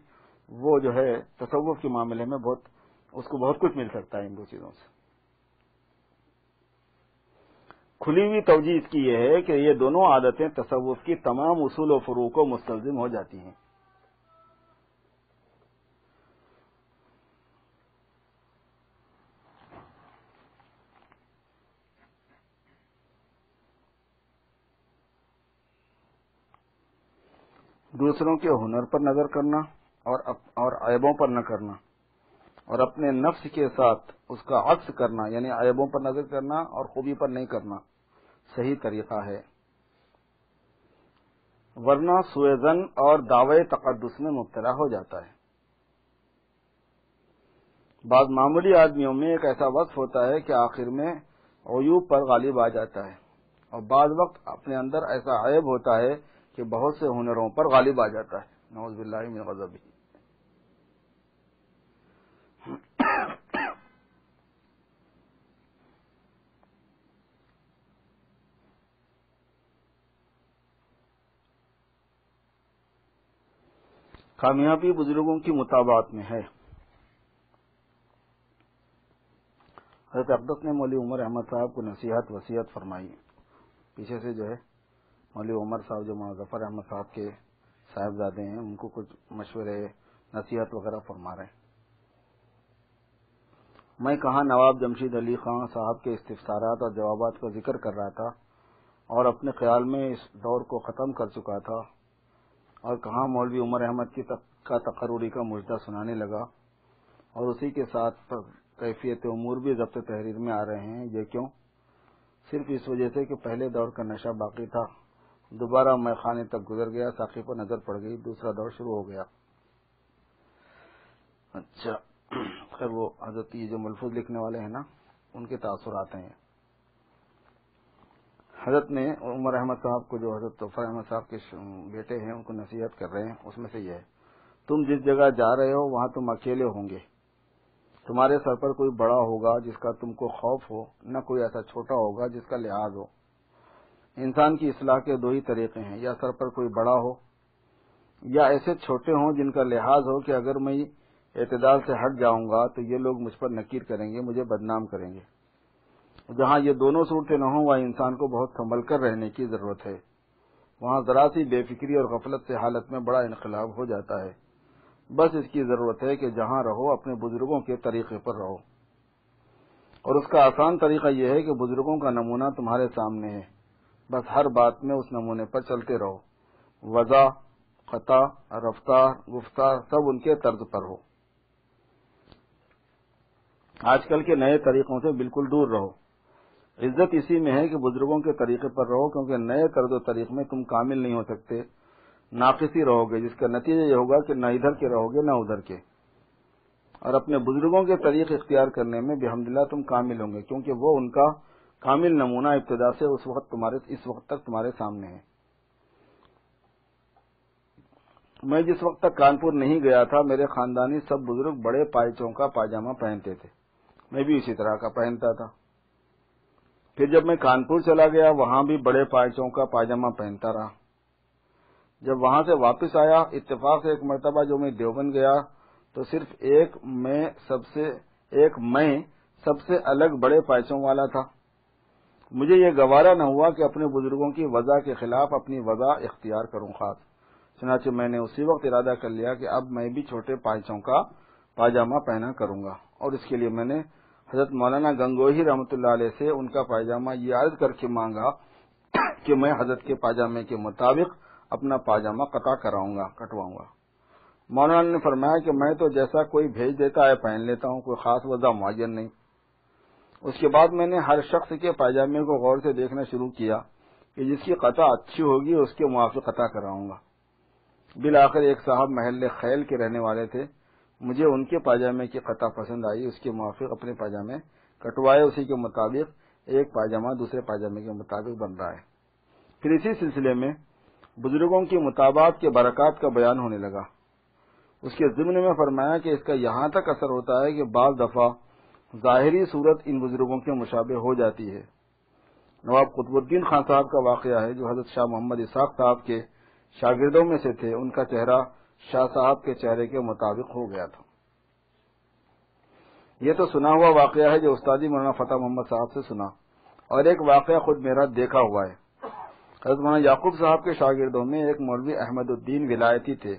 वो जो है तसव्वुफ के मामले में बहुत, उसको बहुत कुछ मिल सकता है इन दो चीजों से। खुली हुई तवजीह इसकी ये है कि ये दोनों आदतें तसव्वुफ की तमाम उसूल और फुरू को मुस्तलज़िम हो जाती हैं। दूसरों के हुनर पर नजर करना और अप, और ऐबों पर न करना, और अपने नफ्स के साथ उसका अक्स करना, यानी ऐबों पर नजर करना और खूबी पर नहीं करना सही तरीका है, वरना सुएजन और दावे तकद्दुस में मुब्तला हो जाता है। बाद मामूली आदमियों में एक ऐसा वक्त होता है कि आखिर में अयूब पर गालिब आ जाता है, और बाद वक्त अपने अंदर ऐसा ऐब होता है कि बहुत से हुनरों पर गालिब आ जाता है, नऊज़ बिल्लाहि मिन ग़ज़ब। कामयाबी बुजुर्गों की मुताबात में है। हज़रत अब्दस ने मौलवी उमर अहमद साहब को नसीहत वसीयत फरमाई। पीछे से जो है मौलवी उमर साहब जो मुजफ्फर अहमद साहब के साहिबजादे हैं, उनको कुछ मशवरे नसीहत वगैरह फरमा रहे हैं। मैं कहा नवाब जमशेद अली खान साहब के इस्तिफसारात और जवाबात का जिक्र कर रहा था और अपने ख्याल में इस दौर को ख़त्म कर चुका था, और कहा मौलवी उमर अहमद की तक, का तकरूरी का मुजदा सुनाने लगा, और उसी के साथ कैफियत उमूर भी ज़ब्त तहरीर में आ रहे हैं। ये क्यों? सिर्फ इस वजह से कि पहले दौर का नशा बाकी था, दोबारा मैं खाने तक गुजर गया, साकी पर नजर पड़ गई, दूसरा दौर शुरू हो गया। अच्छा, खैर वो हजरत ये जो मलफूज लिखने वाले हैं ना, उनके तासुरात हैं। हजरत ने उमर अहमद साहब को, जो हजरत तोफर अहमद साहब के बेटे हैं, उनको नसीहत कर रहे हैं। उसमें से यह है, तुम जिस जगह जा रहे हो वहाँ तुम अकेले होंगे, तुम्हारे सर पर कोई बड़ा होगा जिसका तुमको खौफ हो, न कोई ऐसा छोटा होगा जिसका लिहाज हो। इंसान की इसलाह के दो ही तरीके हैं, या सर पर कोई बड़ा हो या ऐसे छोटे हों जिनका लिहाज हो कि अगर मैं एतदाल से हट जाऊंगा तो ये लोग मुझ पर नकीर करेंगे, मुझे बदनाम करेंगे। जहां ये दोनों सूरतें न हों वहां इंसान को बहुत संभल कर रहने की जरूरत है। वहां जरा सी बेफिक्री और गफलत से हालत में बड़ा इनकलाब हो जाता है। बस इसकी जरूरत है कि जहां रहो अपने बुजुर्गों के तरीके पर रहो, और उसका आसान तरीका यह है कि बुजुर्गों का नमूना तुम्हारे सामने है, बस हर बात में उस नमूने पर चलते रहो। वज़ा, क़ता, रफ्तार, गुफ्तार सब उनके तर्ज पर हो। आजकल के नए तरीकों से बिल्कुल दूर रहो। इज्जत इसी में है कि बुजुर्गों के तरीके पर रहो, क्योंकि नए तर्ज तरीक में तुम कामिल नहीं हो सकते, नाकिसी रहोगे, जिसका नतीजा ये होगा कि न इधर के रहोगे न उधर के। और अपने बुजुर्गों के तरीके इख्तियार करने में बिहम्दिल्लाह तुम कामिल होंगे, क्योंकि वो उनका कामिल नमूना इब्तिदा से उस वक्त तुम्हारे इस वक्त तक तुम्हारे सामने है। मैं जिस वक्त तक कानपुर नहीं गया था, मेरे खानदानी सब बुजुर्ग बड़े पायचों का पायजामा पहनते थे, मैं भी इसी तरह का पहनता था। फिर जब मैं कानपुर चला गया वहां भी बड़े पायचों का पायजामा पहनता रहा। जब वहां से वापस आया, इत्तेफाक से एक मरतबा जो मैं देवबंद गया तो सिर्फ एक मैं सबसे एक मैं सबसे अलग बड़े पायचों वाला था। मुझे ये गवारा न हुआ कि अपने बुजुर्गों की वजह के खिलाफ अपनी वजह इख्तियार करूं खास, चुनांचे मैंने उसी वक्त इरादा कर लिया कि अब मैं भी छोटे पायचों का पायजामा पहना करूंगा। और इसके लिए मैंने हजरत मौलाना गंगोही रहमतुल्लाह अलैह से उनका पायजामा ये अर्ज करके मांगा कि मैं हजरत के पायजामे के मुताबिक अपना पायजामा कता कराऊंगा कटवाऊंगा। मौलाना ने फरमाया कि मैं तो जैसा कोई भेज देता है पहन लेता हूँ, कोई खास वजह मुअय्यन नहीं। उसके बाद मैंने हर शख्स के पायजामे को गौर से देखना शुरू किया कि जिसकी कता अच्छी होगी उसके मुआफिक कता कराऊंगा। बिलआखिर एक साहब महल खैल के रहने वाले थे, मुझे उनके पायजामे की कता पसंद आई, उसके मुआफिक अपने पायजामे कटवाए, उसी के मुताबिक एक पायजामा दूसरे पायजामे के मुताबिक बन रहा है। फिर इसी सिलसिले में बुजुर्गों की मुताबात के बरकत का बयान होने लगा। उसके जिम्न में फरमाया कि इसका यहाँ तक असर होता है कि बाज़ दफा जाहिरी सूरत इन बुजुर्गों के मुशाबे हो जाती है। नवाब कुतुबुद्दीन खान साहब का वाकया है, जो हजरत शाह मोहम्मद इसाक साहब के शागिर्दों में से थे। उनका चेहरा शाह साहब के चेहरे के मुताबिक हो गया था। ये तो सुना हुआ वाकया है जो उस्तादी मौलाना फतेह मोहम्मद साहब से सुना, और एक वाकया खुद मेरा देखा हुआ है। हजरत मौलाना याकूब साहब के शागिर्दों में एक मौलवी अहमदुद्दीन विलायती थे।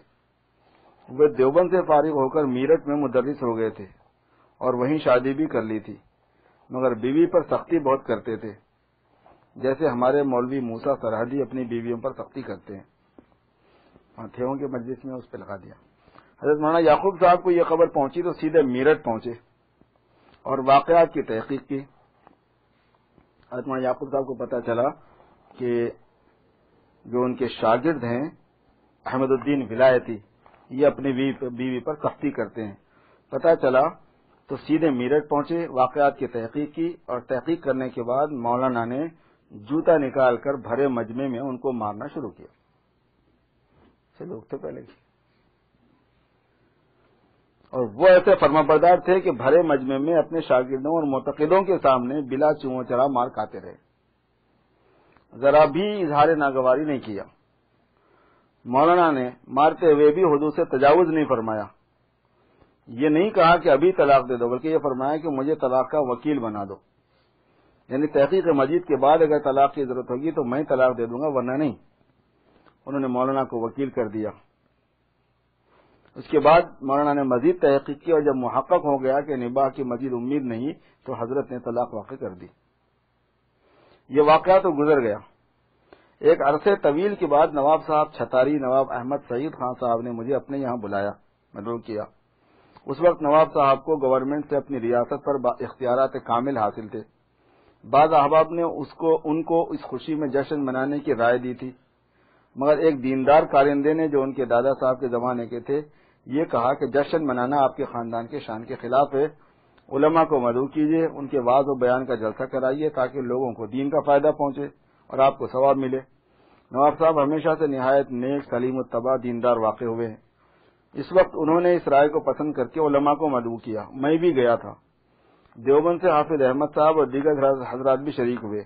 वे देवबंद से फारिग होकर मीरठ में मुदर्रिस हो गए थे और वहीं शादी भी कर ली थी, मगर बीवी पर सख्ती बहुत करते थे, जैसे हमारे मौलवी मूसा सरहिंदी अपनी बीवियों पर सख्ती करते हैं। थेओं के मजलिस में उस पर लगा दिया। हजरत मौलाना याकूब साहब को यह खबर पहुंची तो सीधे मीरठ पहुंचे और वाकयात की तहकीक की। हजरत मौलाना याकूब साहब को पता चला कि जो उनके शागिर्द हैं अहमदुद्दीन विलायती, ये अपनी बीवी पर सख्ती करते हैं। पता चला तो सीधे मीरठ पहुंचे, वाकयात की तहकीक की, और तहकीक करने के बाद मौलाना ने जूता निकालकर भरे मजमे में उनको मारना शुरू किया। से लोग थे पहले के, और वो ऐसे फरमाबरदार थे कि भरे मजमे में अपने शागिर्दों और मोतकिदों के सामने बिला चूहों चढ़ा मार खाते रहे, जरा भी इजहार नागवारी नहीं किया। मौलाना ने मारते हुए भी हुदूद से तजावुज नहीं फरमाया। ये नहीं कहा कि अभी तलाक दे दो, बल्कि ये फरमाया कि मुझे तलाक का वकील बना दो, यानी तहकीक मजीद के बाद अगर तलाक की जरूरत होगी तो मैं तलाक दे दूंगा, वरना नहीं। उन्होंने मौलाना को वकील कर दिया। उसके बाद मौलाना ने मजीद तहकीक की, और जब मुहक्कक हो गया कि निबाह की मजीद उम्मीद नहीं, तो हजरत ने तलाक वाक़ कर दी। ये वाक़या तो गुजर गया। एक अरसे तवील के बाद नवाब साहब छतारी नवाब अहमद सईद खान साहब ने मुझे अपने यहाँ बुलाया, मदरू किया। उस वक्त नवाब साहब को गवर्नमेंट से अपनी रियासत पर इख्तियारात कामिल हासिल थे। बाद अहबाब ने उसको उनको इस खुशी में जश्न मनाने की राय दी थी, मगर एक दीनदार कारिंदे ने जो उनके दादा साहब के जमाने के थे, ये कहा कि जश्न मनाना आपके खानदान के शान के खिलाफ है। उलमा को मदरू कीजिए, उनके वाज और बयान का जलसा कराइए ताकि लोगों को दीन का फायदा पहुंचे और आपको सवाब मिले। नवाब साहब हमेशा से निहायत नेक सलीम तबा दीनदार वाक़े हुए हैं। इस वक्त उन्होंने इस राय को पसंद करके उलमा को मदऊ किया। मैं भी गया था। देवबंद से हाफिज अहमद साहब और दीगर हजरात भी शरीक हुए।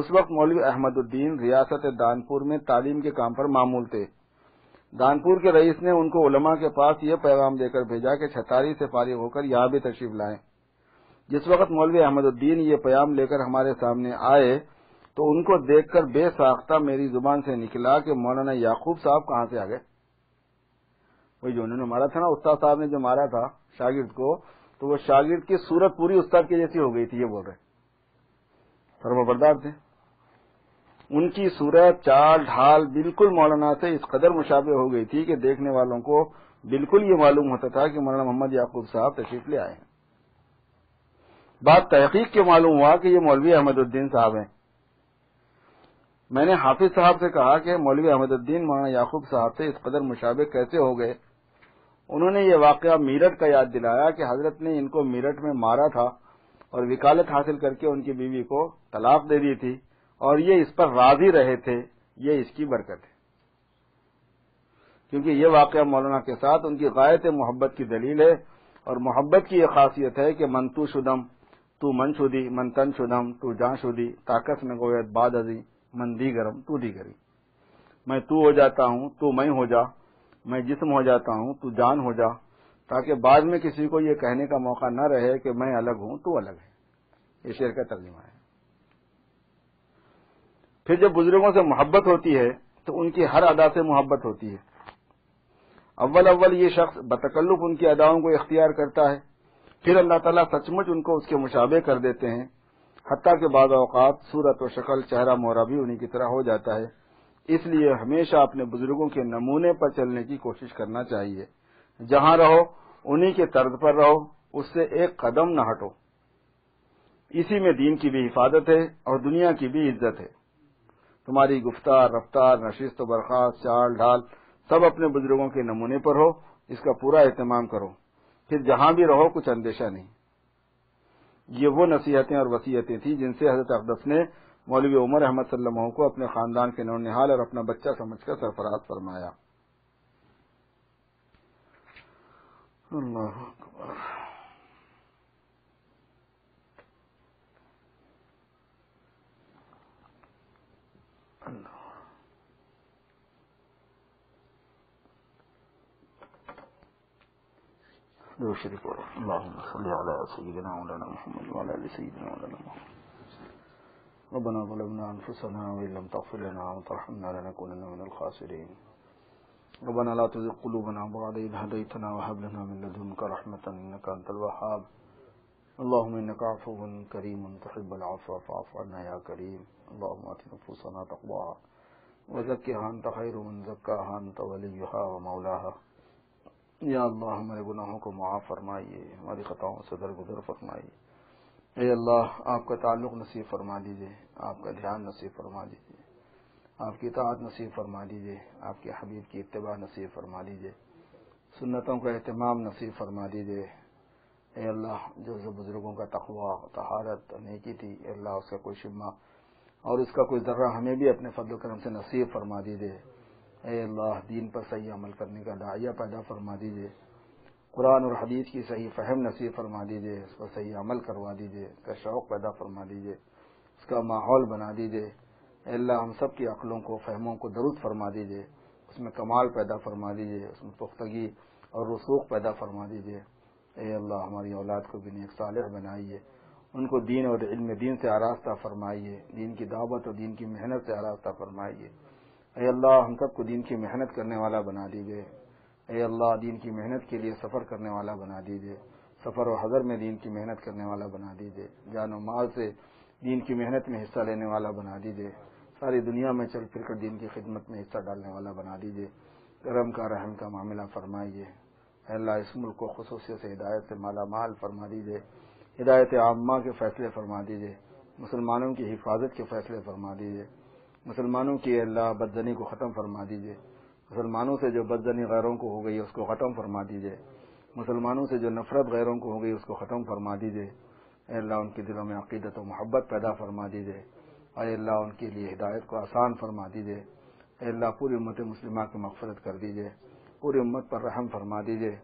उस वक्त मौलवी अहमदुद्दीन रियासत दानपुर में तालीम के काम पर मामूल थे। दानपुर के रईस ने उनको उलमा के पास ये पैगाम देकर भेजा कि छतारी से फारिग होकर यहाँ भी तशरीफ लाएं। जिस वक्त मौलवी अहमदुद्दीन ये पैगाम लेकर हमारे सामने आए तो उनको देखकर बेसाख्ता मेरी जुबान से निकला कि मौलाना याकूब साहब कहाँ से आ गए। वही जो उन्होंने मारा था ना, उस्ताद साहब ने जो मारा था शागिर्द को, तो वो शागिर्द की सूरत पूरी उस्ताद की जैसी हो गई थी, ये बोल रहे फरमाबरदार थे। उनकी सूरत, चाल, ढाल बिल्कुल मौलाना से इस कदर मुशाबे हो गई थी कि देखने वालों को बिल्कुल ये मालूम होता था कि मौलाना मोहम्मद याकूब साहब तशरीफ ले आए हैं। बात तहकीक के मालूम हुआ कि ये मौलवी अहमदुद्दीन साहब हैं। मैंने हाफिज साहब से कहा कि मौलवी अहमदुद्दीन मौलाना याकूब साहब से इस कदर मुशाबे कैसे हो गए। उन्होंने ये वाकया मीरठ का याद दिलाया कि हजरत ने इनको मीरठ में मारा था और वकालत हासिल करके उनकी बीवी को तलाक दे दी थी और ये इस पर राजी रहे थे, ये इसकी बरकत है, क्योंकि ये वाकया मौलाना के साथ उनकी गायत मोहब्बत की दलील है। और मोहब्बत की ये खासियत है कि मन तू शुदम तू मन शुदी मन तन शुदम तू जान शुदी ताकत न गोयत बाद अजी मन दी गरम तू दी गरी। मैं तू हो जाता हूँ, तू मैं हो जा, मैं जिस्म हो जाता हूँ, तू जान हो जा, ताकि बाद में किसी को ये कहने का मौका न रहे कि मैं अलग हूँ तू अलग है। ये शेर का तर्जुमा है। फिर जब बुजुर्गों से मोहब्बत होती है तो उनकी हर अदा से मोहब्बत होती है। अव्वल अव्वल ये शख्स बतकल्लुफ उनकी अदाओं को इख्तियार करता है, फिर अल्लाह ताला सचमुच उनको उसके मुशाबे कर देते हैं, हत्ता के बाद औकात सूरत और शक्ल, चेहरा मोहरा भी उन्हीं की तरह हो जाता है। इसलिए हमेशा अपने बुजुर्गों के नमूने पर चलने की कोशिश करना चाहिए, जहाँ रहो उन्हीं के तर्ज पर रहो, उससे एक कदम न हटो। इसी में दीन की भी हिफाजत है और दुनिया की भी इज्जत है। तुम्हारी गुफ्तार, रफ्तार, नशिस्त व बर्खास्त, चाल ढाल सब अपने बुजुर्गों के नमूने पर हो, इसका पूरा एहतमाम करो, फिर जहाँ भी रहो कुछ अंदेशा नहीं। ये वो नसीहतें और वसीयतें थी जिनसे हजरत अक़दस ने मौलवी उमर अहमद सल्लल्लाहु अलैहि वसल्लम को अपने खानदान के नौनिहाल और अपना बच्चा समझकर सरफराज फरमाया। अल्लाहु अकबर। मौलाहा या अल्लाह, हमारे गुनाहों को माफ़ फरमाइए, हमारी खताओं से दरगुजर फरमाइए। ऐ अल्लाह, आपका ताल्लुक़ नसीब फरमा दीजिए, आपका ध्यान नसीब फरमा दीजिए, आपकी इताअत नसीब फरमा दीजिए, आपके हबीब की इत्तिबा नसीब फरमा दीजिए, सुन्नतों का एहतमाम नसीब फरमा दीजिए। ऐ अल्लाह, जो जो बुज़ुर्गों का तक़वा, तहारत, नेकी थी, ऐ अल्लाह उसका कोई शिम्मा और उसका कोई ज़र्रा हमें भी अपने फज़्ल करम से नसीब फरमा दीजिए। ऐ अल्लाह, दीन पर सही अमल करने का दाइया पैदा फरमा दीजिए, कुरान और हदीस की सही फ़हम नसीब फरमा दीजिए, उस पर सही अमल करवा दीजिए, उसका शौक़ पैदा फरमा दीजिए, उसका माहौल बना दीजिए। ऐ अल्लाह, हम सब की अक़लों को, फ़हमों को दुरुस्त फरमा दीजिए, उसमें कमाल पैदा फरमा दीजिए, उसमें पुख्तगी और रसूख पैदा फरमा दीजिए। ऐ अल्लाह, हमारी औलाद को भी नेक सालिह बनाइए, उनको दीन और इल्म दीन से आरास्ता फरमाइए, दीन की दावत और दीन की मेहनत से आरास्ता फरमाइए। ऐ अल्लाह, हम सबको दीन की मेहनत करने वाला बना दीजिए। ऐ अल्लाह, दीन की मेहनत के लिए सफ़र करने वाला बना दीजिए, सफ़र और हज़र में दीन की मेहनत करने वाला बना दीजिए, जान और माल से दीन की मेहनत में हिस्सा लेने वाला बना दीजिए, सारी दुनिया में चल फिर कर दीन की खिदमत में हिस्सा डालने वाला बना दीजिए। करम का, रहम का मामला फरमाइए। ऐ अल्लाह, इस मुल्क को खुसूसियत से हिदायत से माला माल फरमा दीजिए, हिदायत आम्मा के फ़ैसले फरमा दीजिए, मुसलमानों की हिफाजत के फ़ैसले फरमा दीजिए, मुसलमानों की अल्लाह बदजनी को ख़त्म फरमा दीजिए, मुसलमानों से जो बदजनी गैरों को हो गई उसको ख़त्म फरमा दीजिए, मुसलमानों से जो नफरत गैरों को हो गई उसको ख़त्म फरमा दीजिए। अल्लाह, उनके दिलों में अक़ीदत और मोहब्बत पैदा फरमा दीजिए। अल्लाह, उनके लिए हिदायत को आसान फरमा दीजिए। अल्लाह, पूरी उम्मत मुस्लिमा की मग़फ़िरत कर दीजिए, पूरी उम्मत पर रहम फरमा दीजिए,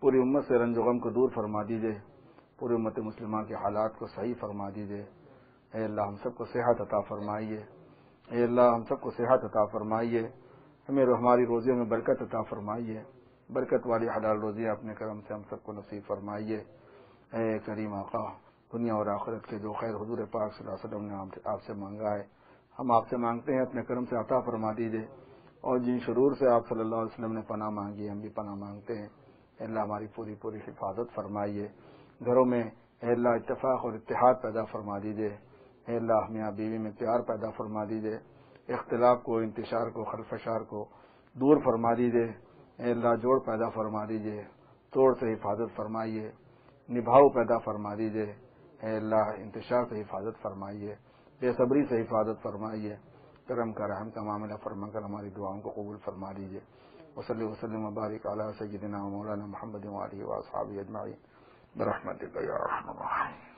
पूरी उम्मत से रंज गम को दूर फरमा दीजिए, पूरी उम्मत मुस्लिमा के हालात को सही फरमा दीजिए। अल्लाह, हम सबको सेहत अता फरमाइए। ऐ अल्लाह, हम सबको सेहत अता फरमाइए। हमें हमारी रोजियों में बरकत अता फरमाइए, बरकत वाली हलाल रोजी अपने करम से हम सबको नसीब फरमाइए। ए करीम आका, दुनिया और आखिरत के जो खैर हुजूर पाक सल्लल्लाहु अलैहि वसल्लम ने आपसे मांगा है, हम आपसे मांगते हैं अपने करम से अता फरमा दीजिए। और जिन शुरूर से आप सल्लल्लाहु अलैहि वसल्लम ने पनाह मांगी है, हम भी पनाह मांगते हैं। अल्लाह हमारी पूरी पूरी हिफाजत फरमाइए। घरों में अल्लाह इत्तेफाक और इत्तेहाद पैदा फरमा दीजिए। अल्लाह मियाँ बीवी में प्यार पैदा फरमा दीजिए। इख्तिलाफ को, इंतशार को, खलफशार को दूर फरमा दीजिए। अल्लाह जोड़ पैदा फरमा दीजिए, तोड़ से हिफाजत फरमाइए। निभाव पैदा फरमा दीजिए। अल्लाह इंतशार से हिफाजत फरमाइए, बेसब्री से हिफाजत फरमाइए। करम का रहम का मामला फरमाकर हमारी दुआओं को कबूल फरमा दीजिए। वसल्लि वसल्लम मुबारक अला सय्यिदिना मौलाना मुहम्मद व आलिहि व असहाबिहि अजमईन बरहमतिक या अरहम।